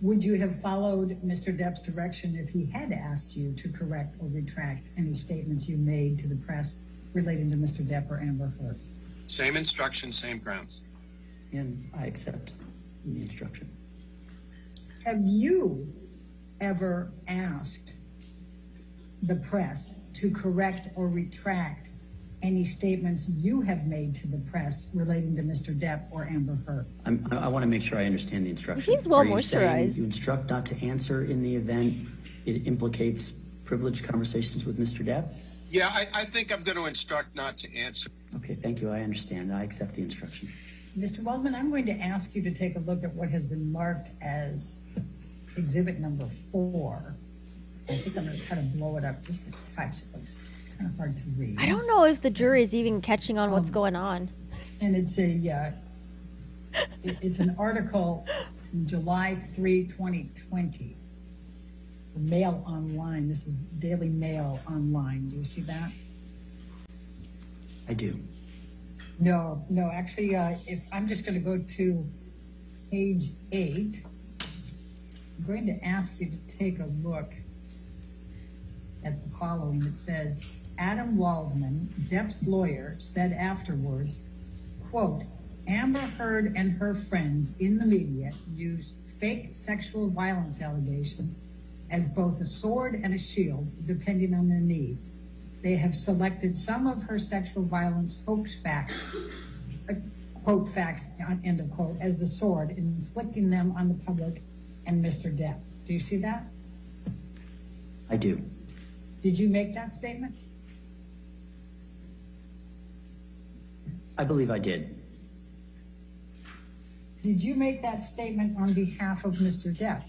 Would you have followed Mister Depp's direction if he had asked you to correct or retract any statements you made to the press relating to Mister Depp or Amber Heard? Same instruction, same grounds. And I accept the instruction. Have you ever asked the press to correct or retract any statements you have made to the press relating to Mister Depp or Amber Heard? I'm, I, I want to make sure I understand the instruction. He seems well moisturized. You instruct not to answer in the event it implicates privileged conversations with Mister Depp? Yeah, I, I think I'm going to instruct not to answer. Okay, thank you. I understand. I accept the instruction. Mister Waldman, I'm going to ask you to take a look at what has been marked as exhibit number four. I think I'm going to try to blow it up just a touch. It looks kind of hard to read. I don't know if the jury is even catching on um, what's going on. And it's a uh, it, it's an article from July third, twenty twenty. Mail Online. This is Daily Mail Online. Do you see that? I do. No, no. Actually, uh, if I'm just going to go to page eight, I'm going to ask you to take a look at the following. It says, Adam Waldman, Depp's lawyer, said afterwards, quote, Amber Heard and her friends in the media used fake sexual violence allegations as both a sword and a shield, depending on their needs. They have selected some of her sexual violence hoax facts, uh, quote facts, end of quote, as the sword, inflicting them on the public and Mister Depp. Do you see that? I do. Did you make that statement? I believe I did. Did you make that statement on behalf of Mister Depp?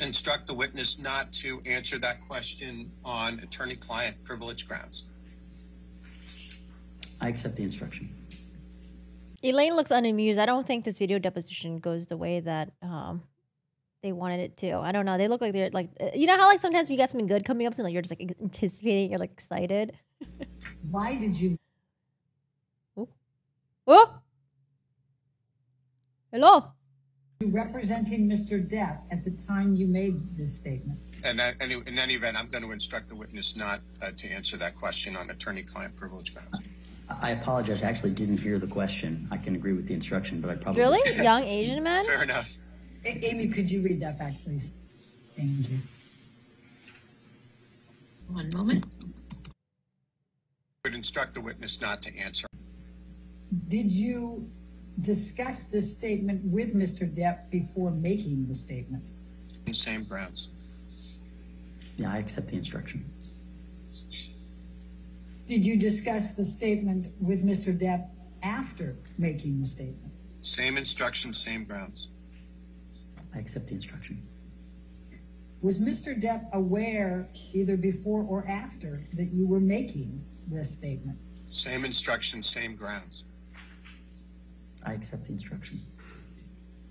Instruct the witness not to answer that question on attorney-client privilege grounds. I accept the instruction. Elaine looks unamused. I don't think this video deposition goes the way that um, they wanted it to. I don't know. They look like they're like, you know how like sometimes we got something good coming up, so like you're just like anticipating, you're like excited. Why did you? Oh, oh, hello. Representing Mister Depp at the time you made this statement. And I, in any event, I'm going to instruct the witness not uh, to answer that question on attorney-client privilege grounds. I apologize. I actually didn't hear the question. I can agree with the instruction, but I probably... Really? Young Asian man? Fair enough. A Amy, could you read that back, please? Thank you. One moment. I would instruct the witness not to answer. Did you... discuss this statement with Mister Depp before making the statement? Same grounds. Yeah, I accept the instruction. Did you discuss the statement with Mister Depp after making the statement? Same instruction, same grounds. I accept the instruction. Was Mister Depp aware either before or after that you were making this statement? Same instruction, same grounds. I accept the instruction.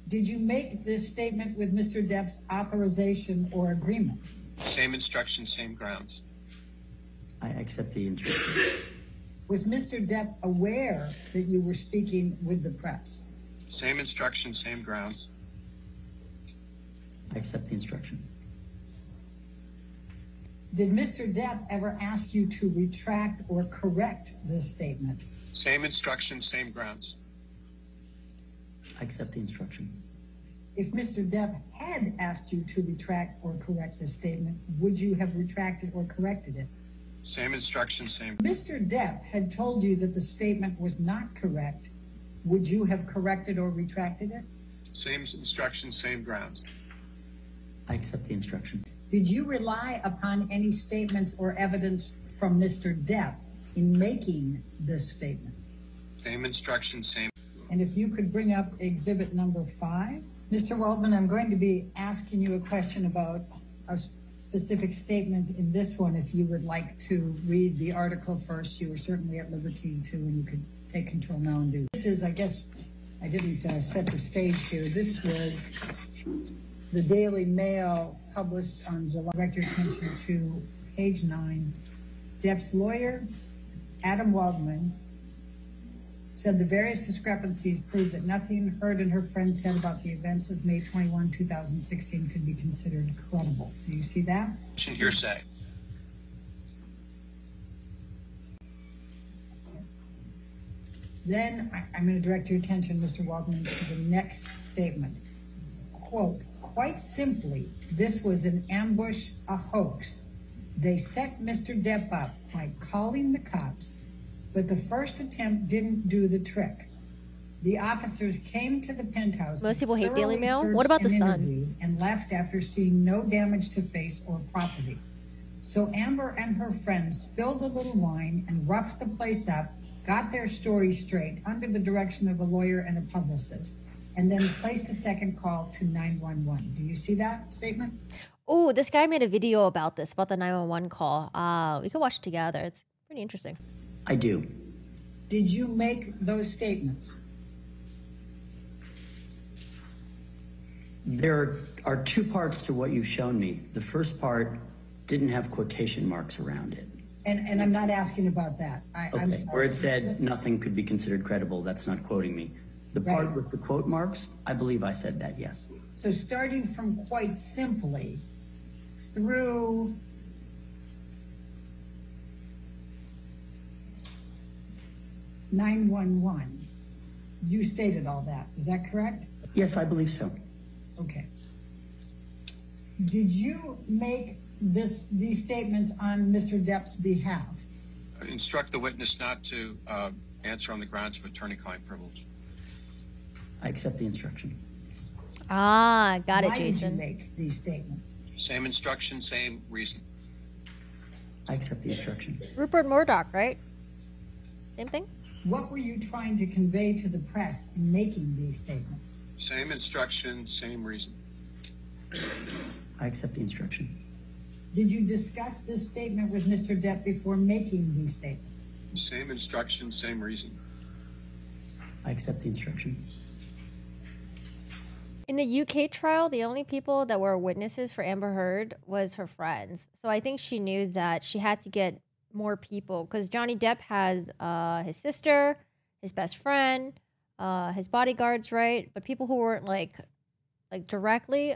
Did you make this statement with Mister Depp's authorization or agreement? Same instruction, same grounds. I accept the instruction. Was Mister Depp aware that you were speaking with the press? Same instruction, same grounds. I accept the instruction. Did Mister Depp ever ask you to retract or correct this statement? Same instruction, same grounds. I accept the instruction. If Mister Depp had asked you to retract or correct this statement, would you have retracted or corrected it? Same instruction, same. Mister Depp had told you that the statement was not correct. Would you have corrected or retracted it? Same instruction, same grounds. I accept the instruction. Did you rely upon any statements or evidence from Mister Depp in making this statement? Same instruction, same. And if you could bring up exhibit number five. Mister Waldman, I'm going to be asking you a question about a specific statement in this one. If you would like to read the article first, you are certainly at liberty to, and you could take control now and do. This is, I guess, I didn't uh, set the stage here. This was the Daily Mail published on July. Direct your attention to page nine. Depp's lawyer, Adam Waldman, said the various discrepancies prove that nothing Heard and her friends said about the events of May twenty-first, two thousand sixteen could be considered credible. Do you see that? Hearsay. Then I, I'm going to direct your attention, Mister Waldman, to the next statement. Quote, quite simply, this was an ambush, a hoax. They set Mister Depp up by calling the cops, but the first attempt didn't do the trick. The officers came to the penthouse. Most people hate Daily Mail. What about the Sun? And left after seeing no damage to face or property. So Amber and her friends spilled a little wine and roughed the place up, got their story straight under the direction of a lawyer and a publicist, and then placed a second call to nine one one. Do you see that statement? Oh, this guy made a video about this, about the nine one one call. Uh, we could watch it together. It's pretty interesting. I do. Did you make those statements? There are two parts to what you've shown me. The first part didn't have quotation marks around it. And, and I'm not asking about that. I, okay. I'm sorry. Where it said nothing could be considered credible, that's not quoting me. The part right with the quote marks, I believe I said that, yes. So starting from quite simply through nine one one, you stated all that. Is that correct? Yes, I believe so. Okay. Did you make this these statements on Mister Depp's behalf? Instruct the witness not to uh, answer on the grounds of attorney-client privilege. I accept the instruction. Ah, got it, Jason. Why did you make these statements? Same instruction, same reason. I accept the instruction. Rupert Murdoch, right? Same thing? What were you trying to convey to the press in making these statements? Same instruction, same reason. I accept the instruction. Did you discuss this statement with Mister Depp before making these statements? Same instruction, same reason. I accept the instruction. In the U K trial, the only people that were witnesses for Amber Heard was her friends. So I think she knew that she had to get more people, because Johnny Depp has uh, his sister, his best friend, uh, his bodyguards, right? But people who weren't like, like directly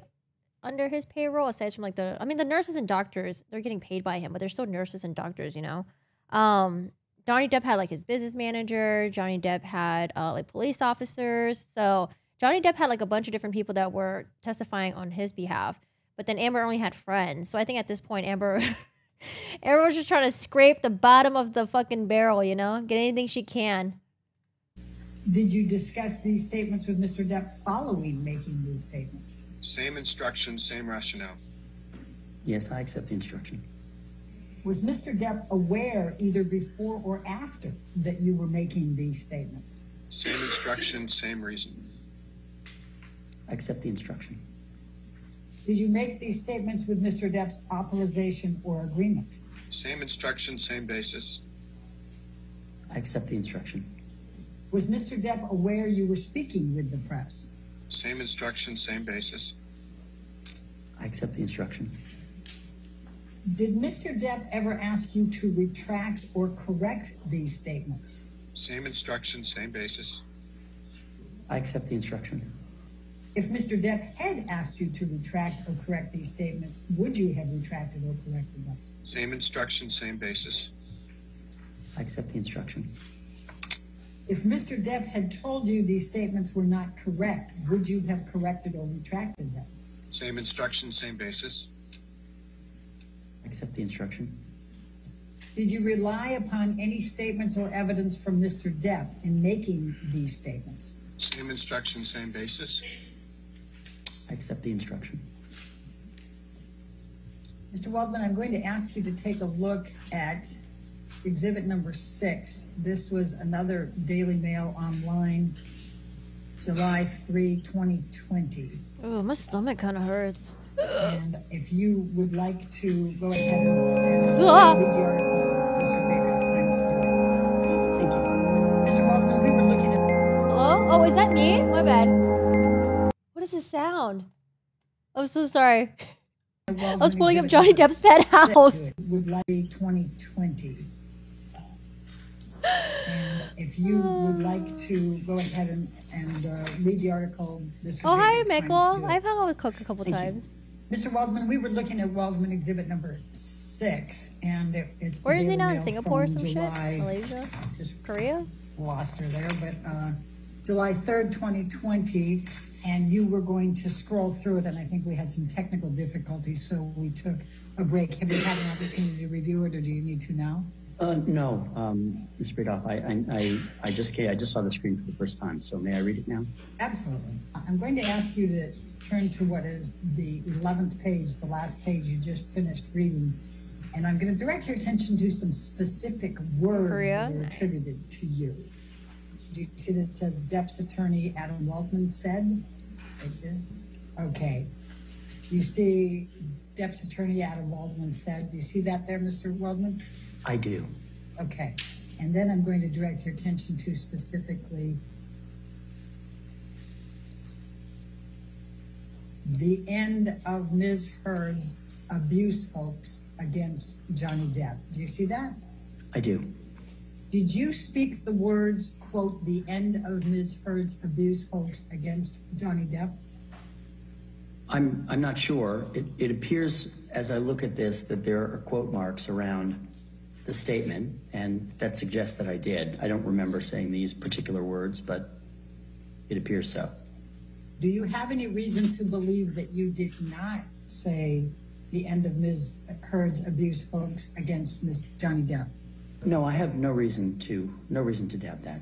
under his payroll, aside from like the, I mean, the nurses and doctors, they're getting paid by him, but they're still nurses and doctors, you know. Um, Johnny Depp had like his business manager. Johnny Depp had uh, like police officers. So Johnny Depp had like a bunch of different people that were testifying on his behalf. But then Amber only had friends. So I think at this point, Amber. Everyone's just trying to scrape the bottom of the fucking barrel, you know? Get anything she can. Did you discuss these statements with Mister Depp following making these statements? Same instruction, same rationale. Yes, I accept the instruction. Was Mister Depp aware either before or after that you were making these statements? Same instruction, same reason. I accept the instruction. Did you make these statements with Mister Depp's authorization or agreement? Same instruction, same basis. I accept the instruction. Was Mister Depp aware you were speaking with the press? Same instruction, same basis. I accept the instruction. Did Mister Depp ever ask you to retract or correct these statements? Same instruction, same basis. I accept the instruction. If Mister Depp had asked you to retract or correct these statements, would you have retracted or corrected them? Same instruction, same basis. I accept the instruction. If Mister Depp had told you these statements were not correct, would you have corrected or retracted them? Same instruction, same basis. I accept the instruction. Did you rely upon any statements or evidence from Mister Depp in making these statements? Same instruction, same basis. I accept the instruction. Mister Waldman, I'm going to ask you to take a look at exhibit number six. This was another Daily Mail Online, July third, twenty twenty. Oh, my stomach kind of hurts. And if you would like to go ahead and read the article, this would be a good time to do it. Thank you. Mister Waldman, we were looking at... Hello? Oh, is that me? My bad. What is this sound? I'm so sorry. I was pulling up Johnny Depp's pet house. Would like twenty twenty. And if you would like to go ahead and, and uh, read the article, this would... Oh, hi, Michael. I've hung out with Cook a couple Thank times. You. Mister Waldman, we were looking at Waldman exhibit number six, and it, it's... Where is he now? In Singapore or some July, shit? Malaysia? Just Korea? Lost her there, but uh, July third, twenty twenty. And you were going to scroll through it, and I think we had some technical difficulties, so we took a break. Have you had an opportunity to review it, or do you need to now? Uh, no, um, Miz Bredehoft, I, I, I just I just saw the screen for the first time, so may I read it now? Absolutely. I'm going to ask you to turn to what is the eleventh page, the last page you just finished reading, and I'm going to direct your attention to some specific words Korea? that are attributed to you. Do you see that it says Depp's attorney Adam Waldman said? Right here. Okay. You see Depp's attorney Adam Waldman said. Do you see that there, Mister Waldman? I do. Okay. And then I'm going to direct your attention to specifically the end of Miz Heard's abuse hoax against Johnny Depp. Do you see that? I do. Did you speak the words, quote, the end of Miz Heard's abuse hoax against Johnny Depp? I'm I'm not sure. It, it appears as I look at this that there are quote marks around the statement, and that suggests that I did. I don't remember saying these particular words, but it appears so. Do you have any reason to believe that you did not say the end of Miz Heard's abuse hoax against Miz Johnny Depp? No, I have no reason to, no reason to doubt that.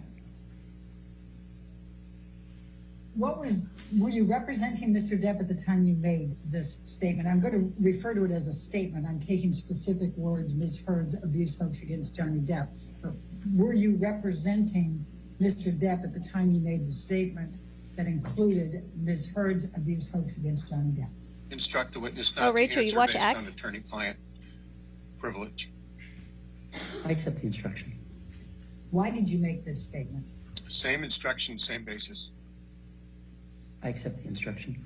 What was, were you representing Mister Depp at the time you made this statement? I'm going to refer to it as a statement. I'm taking specific words, Miz Heard's abuse hoax against Johnny Depp. But were you representing Mister Depp at the time you made the statement that included Miz Heard's abuse hoax against Johnny Depp? Instruct the witness not oh, Rachel, to answer you watch based X? on attorney-client privilege. I accept the instruction. Why did you make this statement? Same instruction, same basis. I accept the instruction.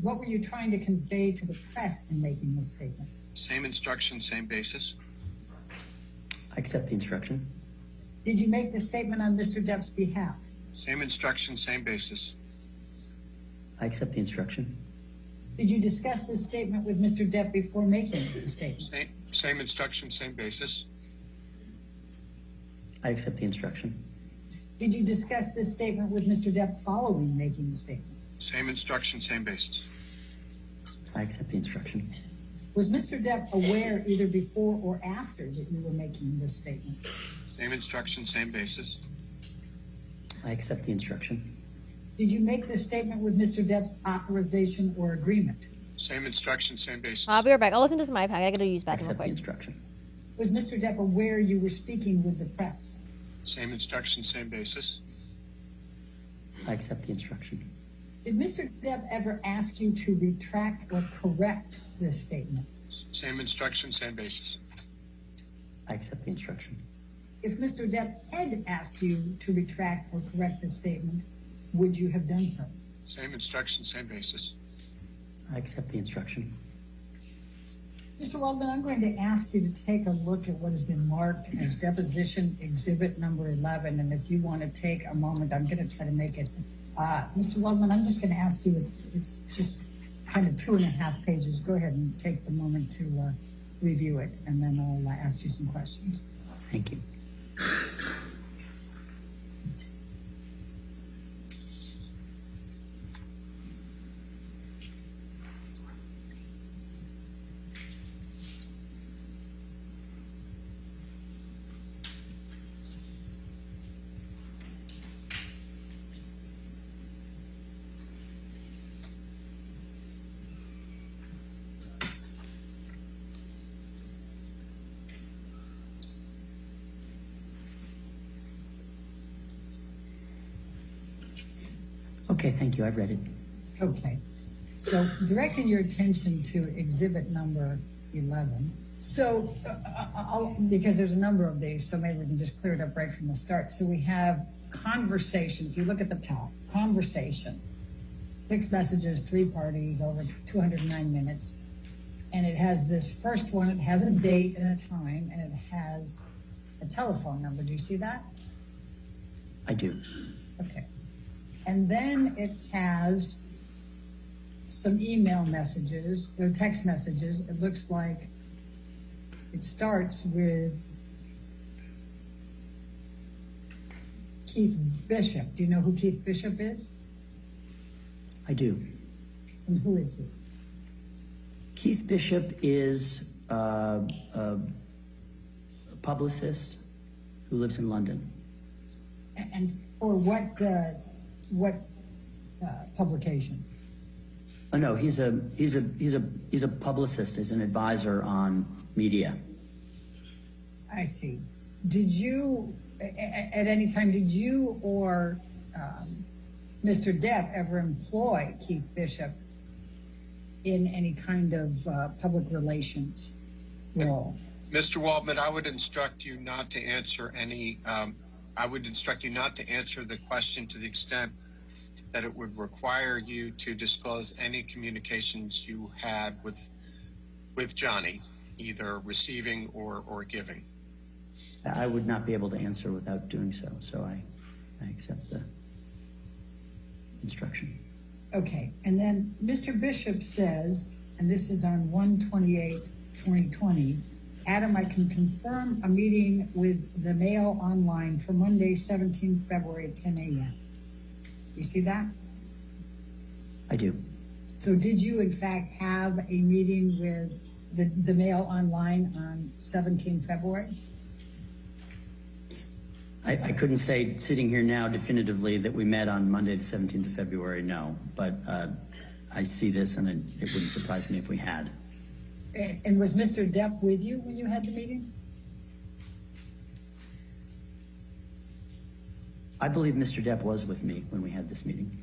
What were you trying to convey to the press in making this statement? Same instruction, same basis. I accept the instruction. Did you make this statement on Mister Depp's behalf? Same instruction, same basis. I accept the instruction. Did you discuss this statement with Mister Depp before making the statement? Same. Same instruction, same basis. I accept the instruction. Did you discuss this statement with Mister Depp following making the statement? Same instruction, same basis. I accept the instruction. Was Mister Depp aware either before or after that you were making this statement? Same instruction, same basis. I accept the instruction. Did you make this statement with Mister Depp's authorization or agreement? Same instruction, same basis. I'll be right back. I'll listen to my pack. I got to use back real quick. Accept the instruction. Was Mister Depp aware you were speaking with the press? Same instruction, same basis. I accept the instruction. Did Mister Depp ever ask you to retract or correct this statement? Same instruction, same basis. I accept the instruction. If Mister Depp had asked you to retract or correct this statement, would you have done so? Same instruction, same basis. I accept the instruction. Mister Waldman, I'm going to ask you to take a look at what has been marked as deposition exhibit number eleven. And if you want to take a moment, I'm going to try to make it. Uh, Mister Waldman, I'm just going to ask you, it's, it's just kind of two and a half pages. Go ahead and take the moment to uh, review it, and then I'll uh, ask you some questions. Thank you. Okay, thank you. I've read it. Okay. So directing your attention to exhibit number eleven. So uh, I'll, because there's a number of these, so maybe we can just clear it up right from the start. So we have conversation. If you look at the top, conversation, six messages, three parties over two hundred nine minutes. And it has this first one, it has a date and a time, and it has a telephone number. Do you see that? I do. Okay. And then it has some email messages, or text messages. It looks like it starts with Keith Bishop. Do you know who Keith Bishop is? I do. And who is he? Keith Bishop is uh, a publicist who lives in London. And for what uh, what uh, publication? Oh no, he's a he's a he's a he's a publicist. He's an advisor on media. I see. Did you at any time did you or um, Mister Depp ever employ Keith Bishop in any kind of uh, public relations role? Mister Waldman, I would instruct you not to answer any. Um, I would instruct you not to answer the question to the extent that it would require you to disclose any communications you had with with Johnny, either receiving or, or giving. I would not be able to answer without doing so, so I, I accept the instruction. Okay, and then Mister Bishop says, and this is on one twenty-eight twenty twenty, Adam, I can confirm a meeting with the Mail Online for Monday, the seventeenth of February at ten a m You see that? I do. So did you in fact have a meeting with the, the Mail Online on the seventeenth of February? I, I couldn't say sitting here now definitively that we met on Monday the seventeenth of February, no. But uh, I see this and it, it wouldn't surprise me if we had. And, and was Mister Depp with you when you had the meeting? I believe Mister Depp was with me when we had this meeting.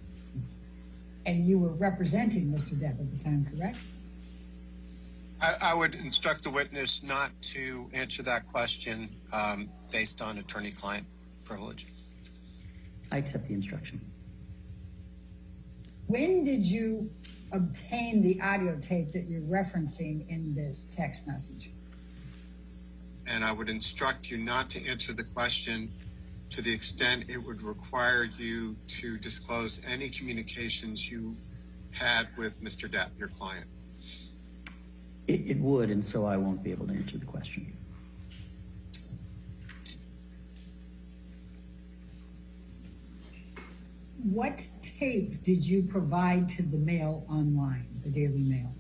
And you were representing Mister Depp at the time, correct? I, I would instruct the witness not to answer that question um, based on attorney-client privilege. I accept the instruction. When did you obtain the audio tape that you're referencing in this text message? And I would instruct you not to answer the question to the extent it would require you to disclose any communications you had with Mister Depp, your client. It, it would, and so I won't be able to answer the question. What tape did you provide to the Mail Online, the Daily Mail?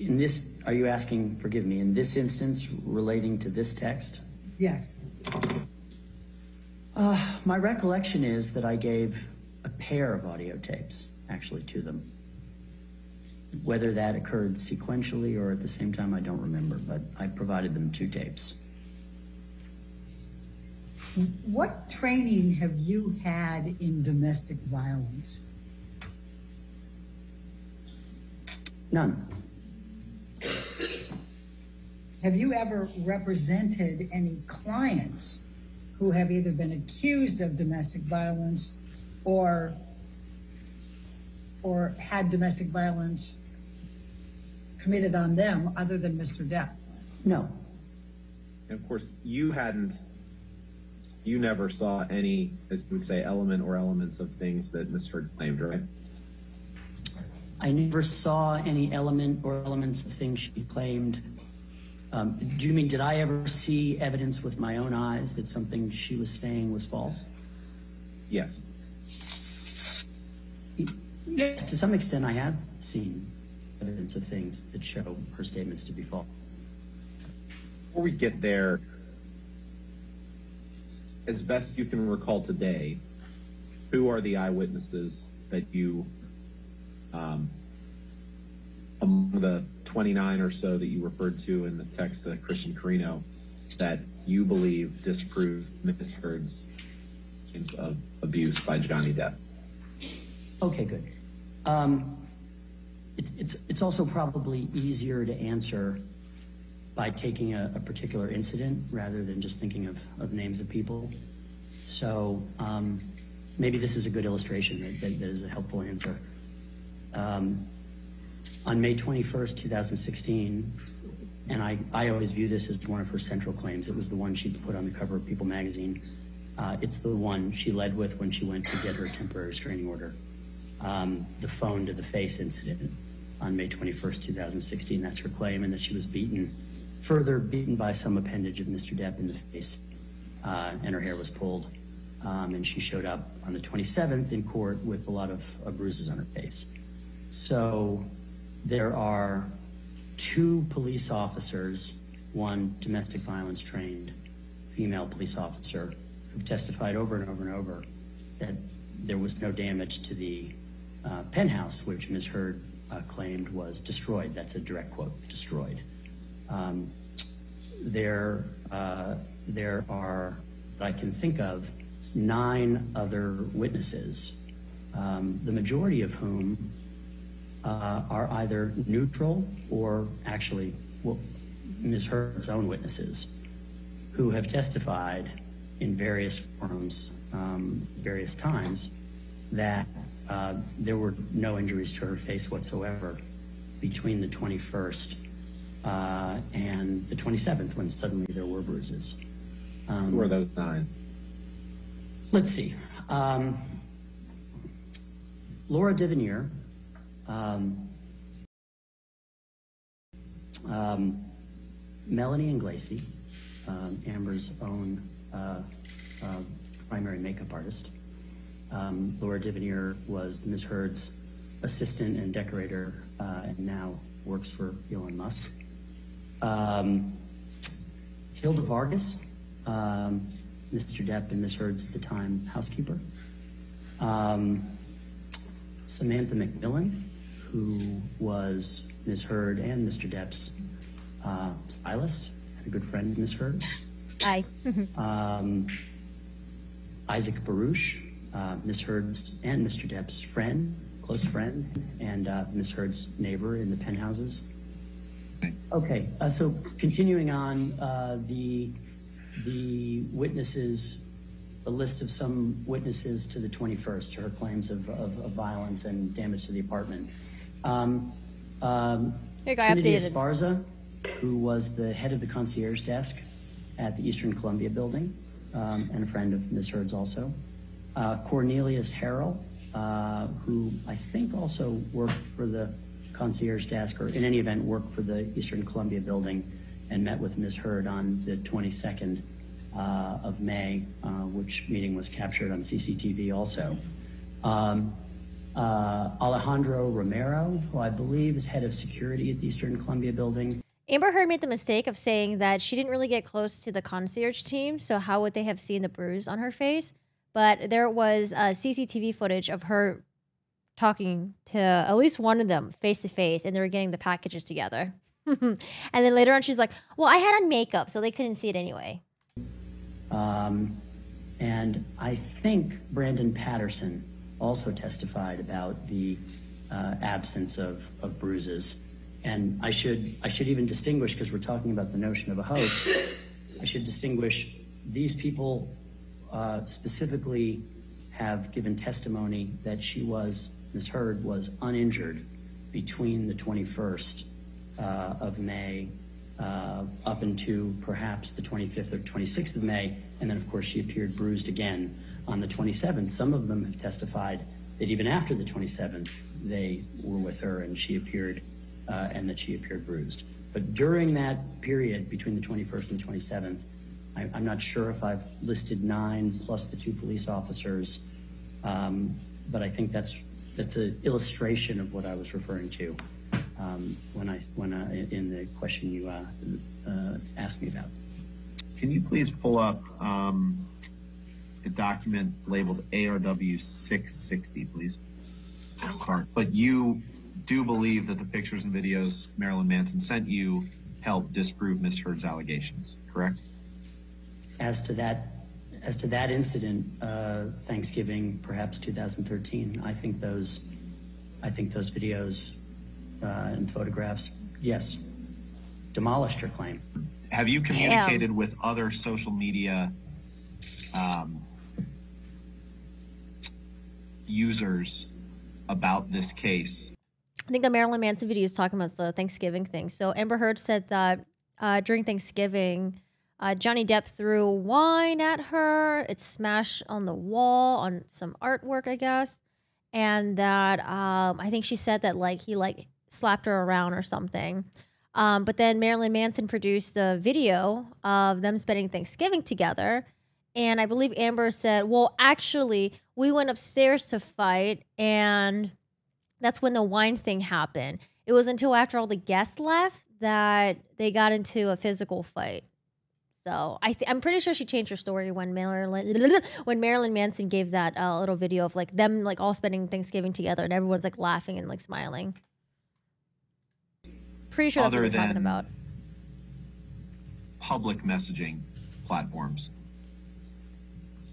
In this, are you asking, forgive me, in this instance relating to this text? Yes. Uh, my recollection is that I gave a pair of audio tapes, actually, to them. Whether that occurred sequentially or at the same time, I don't remember, but I provided them two tapes. What training have you had in domestic violence? None. Have you ever represented any clients who have either been accused of domestic violence or or had domestic violence committed on them other than Mister Depp? No. And of course, you hadn't, you never saw any, as we would say, element or elements of things that Miz Heard claimed, right? I never saw any element or elements of things she claimed. Um, do you mean, did I ever see evidence with my own eyes that something she was saying was false? Yes. Yes, to some extent I have seen evidence of things that show her statements to be false. Before we get there, as best you can recall today, who are the eyewitnesses that you Um, among the twenty-nine or so that you referred to in the text to Christian Carino that you believe disprove Miz Heard's claims of abuse by Johnny Depp? Okay, good. Um, it's, it's, it's also probably easier to answer by taking a, a particular incident rather than just thinking of, of names of people. So um, maybe this is a good illustration that, that, that is a helpful answer. Um, on May twenty-first, two thousand sixteen, and I, I always view this as one of her central claims. It was the one she put on the cover of People magazine. Uh, it's the one she led with when she went to get her temporary restraining order. Um, the phone to the face incident on May twenty-first, two thousand sixteen. That's her claim, and that she was beaten, further beaten by some appendage of Mister Depp in the face, uh, and her hair was pulled. Um, and she showed up on the twenty-seventh in court with a lot of uh, bruises on her face. So there are two police officers, one domestic violence trained female police officer, who've testified over and over and over that there was no damage to the uh, penthouse, which Miz Heard uh, claimed was destroyed. That's a direct quote, destroyed. Um, there, uh, there are, I can think of, nine other witnesses, um, the majority of whom Uh, are either neutral or actually, well, Miz Heard's own witnesses who have testified in various forums, um, various times, that uh, there were no injuries to her face whatsoever between the twenty-first uh, and the twenty-seventh, when suddenly there were bruises. Um, who are those nine? Let's see. Um, Laura Devenier, Um, um, Melanie Inglacy, um, Amber's own uh, uh, primary makeup artist. Um, Laura Devenier was Miz Heard's assistant and decorator, uh, and now works for Elon Musk. Um, Hilda Vargas, um, Mister Depp and Miz Heard's at the time housekeeper. Um, Samantha McMillan, who was Miz Heard and Mister Depp's uh, stylist, and a good friend of Miz Heard. Hi. um, Isaac Barouche, uh, Miz Heard's and Mister Depp's friend, close friend, and uh, Miz Heard's neighbor in the penthouses. Okay, uh, so continuing on, uh, the, the witnesses, a list of some witnesses to the twenty-first, to her claims of, of, of violence and damage to the apartment. Um, um, Trinity Esparza, who was the head of the concierge desk at the Eastern Columbia building, um, and a friend of Miz Heard's also. Uh, Cornelius Harrell, uh, who I think also worked for the concierge desk, or in any event worked for the Eastern Columbia building, and met with Miz Heard on the twenty-second. Uh, of May, uh, which meeting was captured on C C T V also. Um, uh, Alejandro Romero, who I believe is head of security at the Eastern Columbia building. Amber Heard made the mistake of saying that she didn't really get close to the concierge team, so how would they have seen the bruise on her face? But there was uh, C C T V footage of her talking to at least one of them face to face, and they were getting the packages together. And then later on, she's like, well, I had on makeup, so they couldn't see it anyway. Um, and I think Brandon Patterson also testified about the uh, absence of, of bruises. And I should I should even distinguish, because we're talking about the notion of a hoax, I should distinguish these people uh, specifically have given testimony that she was, Miz Heard was uninjured between the twenty-first uh, of May Uh, up into perhaps the twenty-fifth or twenty-sixth of May, and then of course she appeared bruised again on the twenty-seventh. Some of them have testified that even after the twenty-seventh, they were with her and she appeared, uh, and that she appeared bruised. But during that period between the twenty-first and the twenty-seventh, I, I'm not sure if I've listed nine plus the two police officers, um, but I think that's that's an illustration of what I was referring to. Um, when I when I, in the question you uh, uh, asked me about. Can you please pull up um, the document labeled A R W six sixty, please? Sorry, but you do believe that the pictures and videos Marilyn Manson sent you helped disprove Miz Heard's allegations, correct? as to that as to that incident, uh, Thanksgiving, perhaps two thousand thirteen. I think those, I think those videos uh, and photographs, yes, demolished her claim. Have you communicated Damn. with other social media um, users about this case? I think the Marilyn Manson video is talking about the Thanksgiving thing. So Amber Heard said that uh, during Thanksgiving, Uh, Johnny Depp threw wine at her. It smashed on the wall on some artwork, I guess. And that um, I think she said that like he like slapped her around or something. Um, but then Marilyn Manson produced a video of them spending Thanksgiving together. And I believe Amber said, well, actually, we went upstairs to fight. And that's when the wine thing happened. It was until after all the guests left that they got into a physical fight. So I th I'm pretty sure she changed her story when Marilyn when Marilyn Manson gave that uh, little video of like them like all spending Thanksgiving together and everyone's like laughing and like smiling. Pretty sure that's what we're talking about. Public messaging platforms.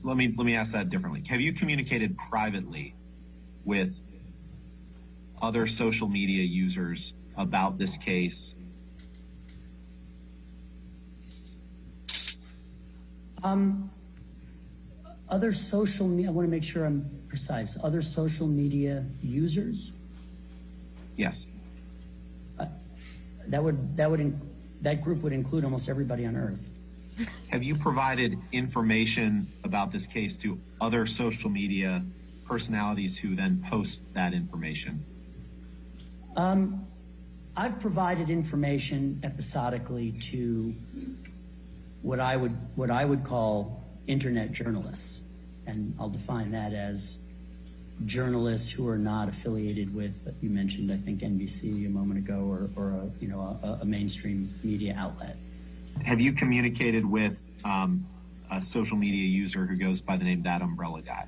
Let me let me ask that differently. Have you communicated privately with other social media users about this case? Um, other social media, I want to make sure I'm precise. Other social media users? Yes. Uh, that would, that would, in, that group would include almost everybody on earth. Have you provided information about this case to other social media personalities who then post that information? Um, I've provided information episodically to what I would what I would call internet journalists, and I'll define that as journalists who are not affiliated with, you mentioned I think N B C a moment ago, or, or a, you know a, a mainstream media outlet. Have you communicated with um, a social media user who goes by the name That Umbrella Guy?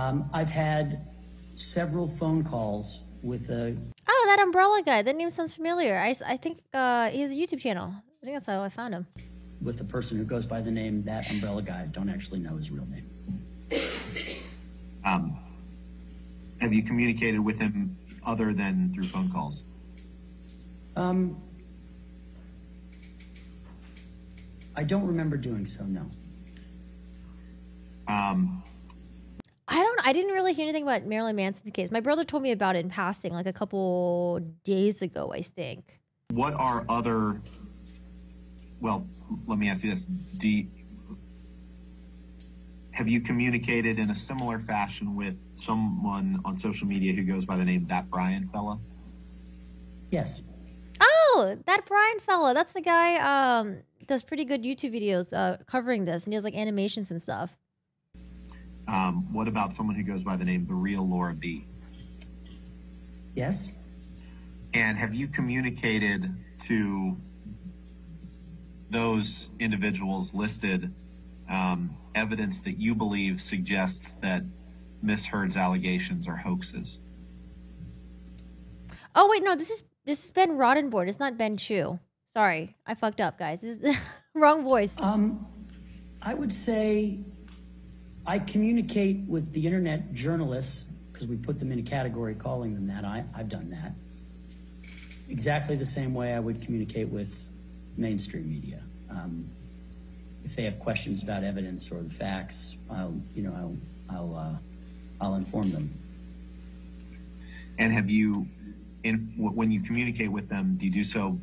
Um, I've had several phone calls with a. Oh, That Umbrella Guy. That name sounds familiar. I I think uh, he has a YouTube channel. I think that's how I found him. With the person who goes by the name That Umbrella Guy, don't actually know his real name. Um, have you communicated with him other than through phone calls? Um, I don't remember doing so. No. Um, I don't. I didn't really hear anything about Marilyn Manson's case. My brother told me about it in passing, like a couple days ago, I think. What are other? Well, let me ask you this. Do you, have you communicated in a similar fashion with someone on social media who goes by the name That Brian Fellow? Yes. Oh, That Brian Fellow. That's the guy um, does pretty good YouTube videos uh, covering this, and he has like animations and stuff. Um, what about someone who goes by the name The Real Laura B? Yes. And have you communicated to those individuals listed um, evidence that you believe suggests that Miz Heard's allegations are hoaxes? Oh wait, no, this is this is Ben Rottenborn. It's not Ben Chu. Sorry, I fucked up, guys. This is the wrong voice. Um, I would say I communicate with the internet journalists because we put them in a category calling them that. I I've done that exactly the same way I would communicate with mainstream media. Um, if they have questions about evidence or the facts, I'll, you know, I'll, I'll, uh, I'll inform them. And have you, in, when you communicate with them, do you do so?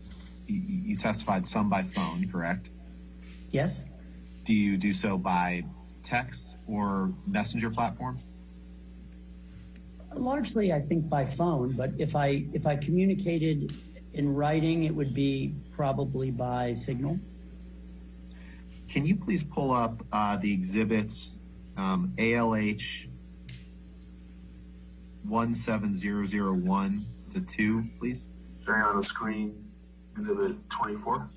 You, you testified some by phone, correct? Yes. Do you do so by text or messenger platform? Largely, I think by phone. But if I if I communicated in writing, it would be probably by signal. Can you please pull up uh, the exhibits um, A L H one seven zero zero one to two, please? Turn on the screen, exhibit twenty-four.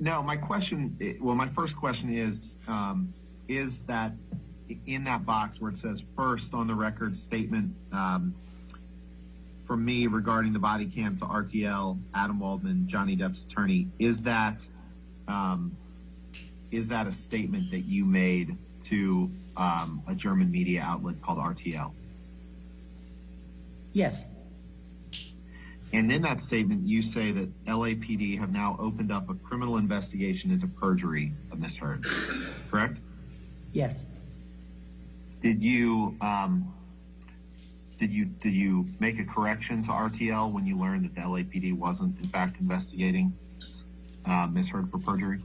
No, my question, well, my first question is, um, is that in that box where it says first on the record statement, um, from me regarding the body cam to R T L, Adam Waldman, Johnny Depp's attorney, is that um, is that a statement that you made to um, a German media outlet called R T L? Yes. And in that statement, you say that L A P D have now opened up a criminal investigation into perjury of Miz Heard, correct? Yes. Did you um, did you did you make a correction to R T L when you learned that the L A P D wasn't in fact investigating uh, Miz Heard for perjury?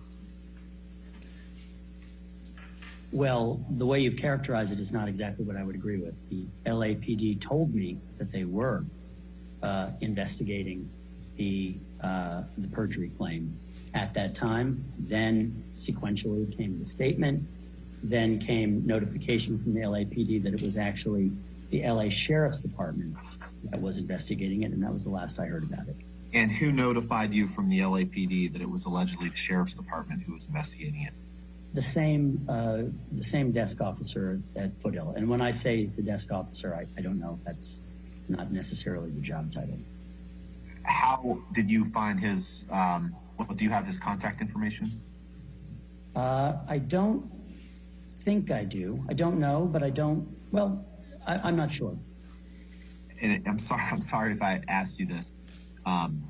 Well, the way you've characterized it is not exactly what I would agree with. The L A P D told me that they were uh, investigating the uh, the perjury claim at that time. Then sequentially came the statement. Then came notification from the L A P D that it was actually the L A Sheriff's Department that was investigating it, and that was the last I heard about it. And who notified you from the L A P D that it was allegedly the Sheriff's Department who was investigating it? The same, uh, the same desk officer at Foothill. And when I say he's the desk officer, I, I don't know if that's not necessarily the job title. How did you find his, um, do you have his contact information? Uh, I don't think I do. I don't know, but I don't, well, I, I'm not sure. And it, I'm sorry, I'm sorry if I asked you this. Um,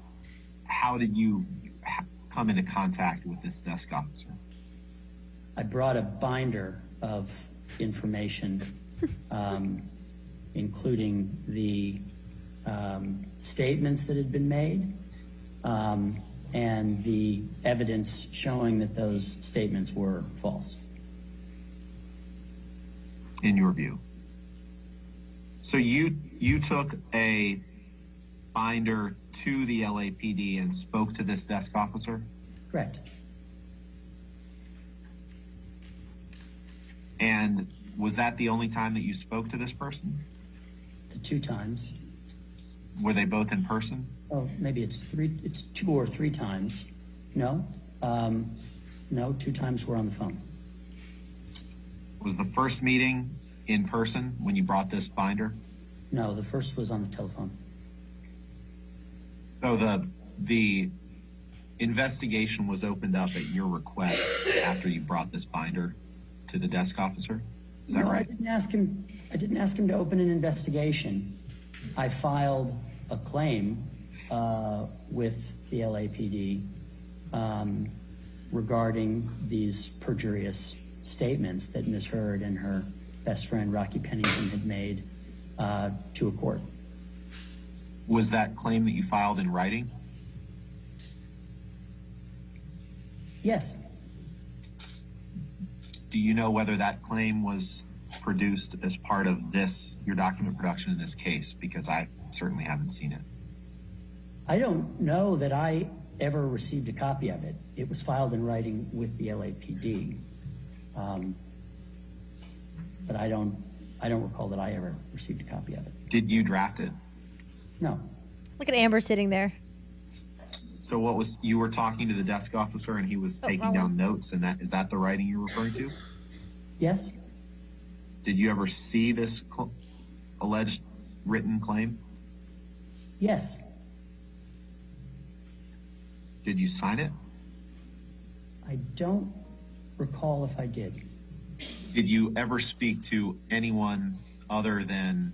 how did you come into contact with this desk officer? I brought a binder of information, um, including the um, statements that had been made um, and the evidence showing that those statements were false. In your view. So you, you took a binder to the L A P D and spoke to this desk officer? Correct. And was that the only time that you spoke to this person? The two times. Were they both in person? Oh, maybe it's three, it's two or three times. No, um, no, two times we're on the phone. Was the first meeting in person when you brought this binder? No, the first was on the telephone. So the, the investigation was opened up at your request after you brought this binder to the desk officer, is that no, right? I didn't ask him. I didn't ask him to open an investigation. I filed a claim uh, with the L A P D um, regarding these perjurious statements that Miz Heard and her best friend Rocky Pennington had made uh, to a court. Was that claim that you filed in writing? Yes. Do you know whether that claim was produced as part of this, your document production in this case? Because I certainly haven't seen it. I don't know that I ever received a copy of it. It was filed in writing with the L A P D. Um, but I don't, I don't recall that I ever received a copy of it. Did you draft it? No. Look at Amber sitting there. So what was, you were talking to the desk officer and he was oh, taking down notes, and that, is that the writing you're referring to? Yes. Did you ever see this cl- alleged written claim? Yes. Did you sign it? I don't recall if I did. Did you ever speak to anyone other than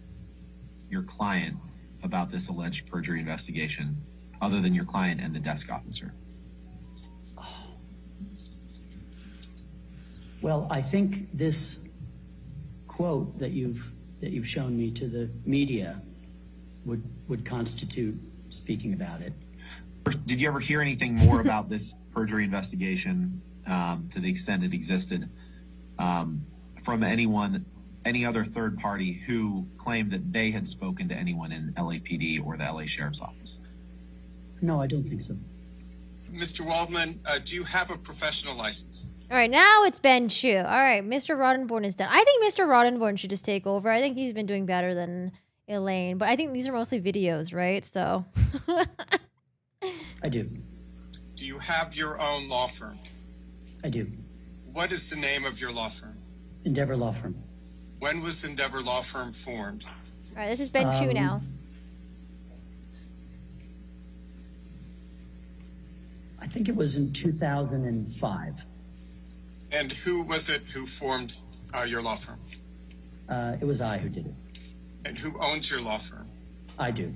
your client about this alleged perjury investigation? Other than your client and the desk officer? Well, I think this quote that you've that you've shown me to the media would would constitute speaking about it. Did you ever hear anything more about this perjury investigation, um, to the extent it existed, um, from anyone, any other third party who claimed that they had spoken to anyone in L A P D or the L A Sheriff's Office? No, I don't think so. Mister Waldman, uh, do you have a professional license? All right, now it's Ben Chu. All right, Mister Rottenborn is done. I think Mister Rottenborn should just take over. I think he's been doing better than Elaine, but I think these are mostly videos, right? So. I do. Do you have your own law firm? I do. What is the name of your law firm? Endeavor Law Firm. When was Endeavor Law Firm formed? All right, this is Ben um, Chu now. I think it was in two thousand five. And who was it who formed uh, your law firm? Uh, it was I who did it. And who owns your law firm? I do.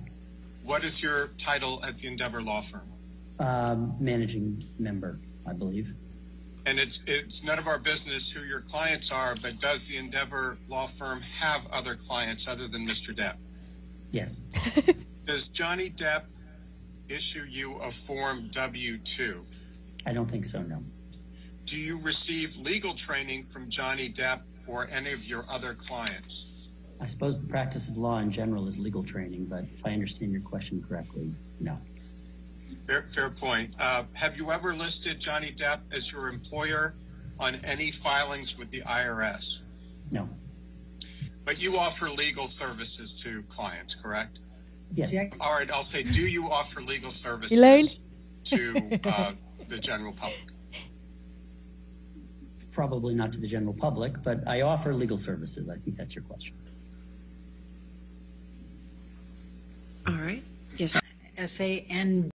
What is your title at the Endeavor Law Firm? Um, managing member, I believe. And it's, it's none of our business who your clients are, but does the Endeavor Law Firm have other clients other than Mister Depp? Yes. Does Johnny Depp issue you a Form W two? I don't think so, no. Do you receive legal training from Johnny Depp or any of your other clients? I suppose the practice of law in general is legal training, but if I understand your question correctly, no. Fair, fair point. Uh, have you ever listed Johnny Depp as your employer on any filings with the I R S? No. But you offer legal services to clients, correct? Yes. All right, I'll say, do you offer legal services Elaine? to uh, the general public? Probably not to the general public, but I offer legal services. I think that's your question. All right. Yes. S A N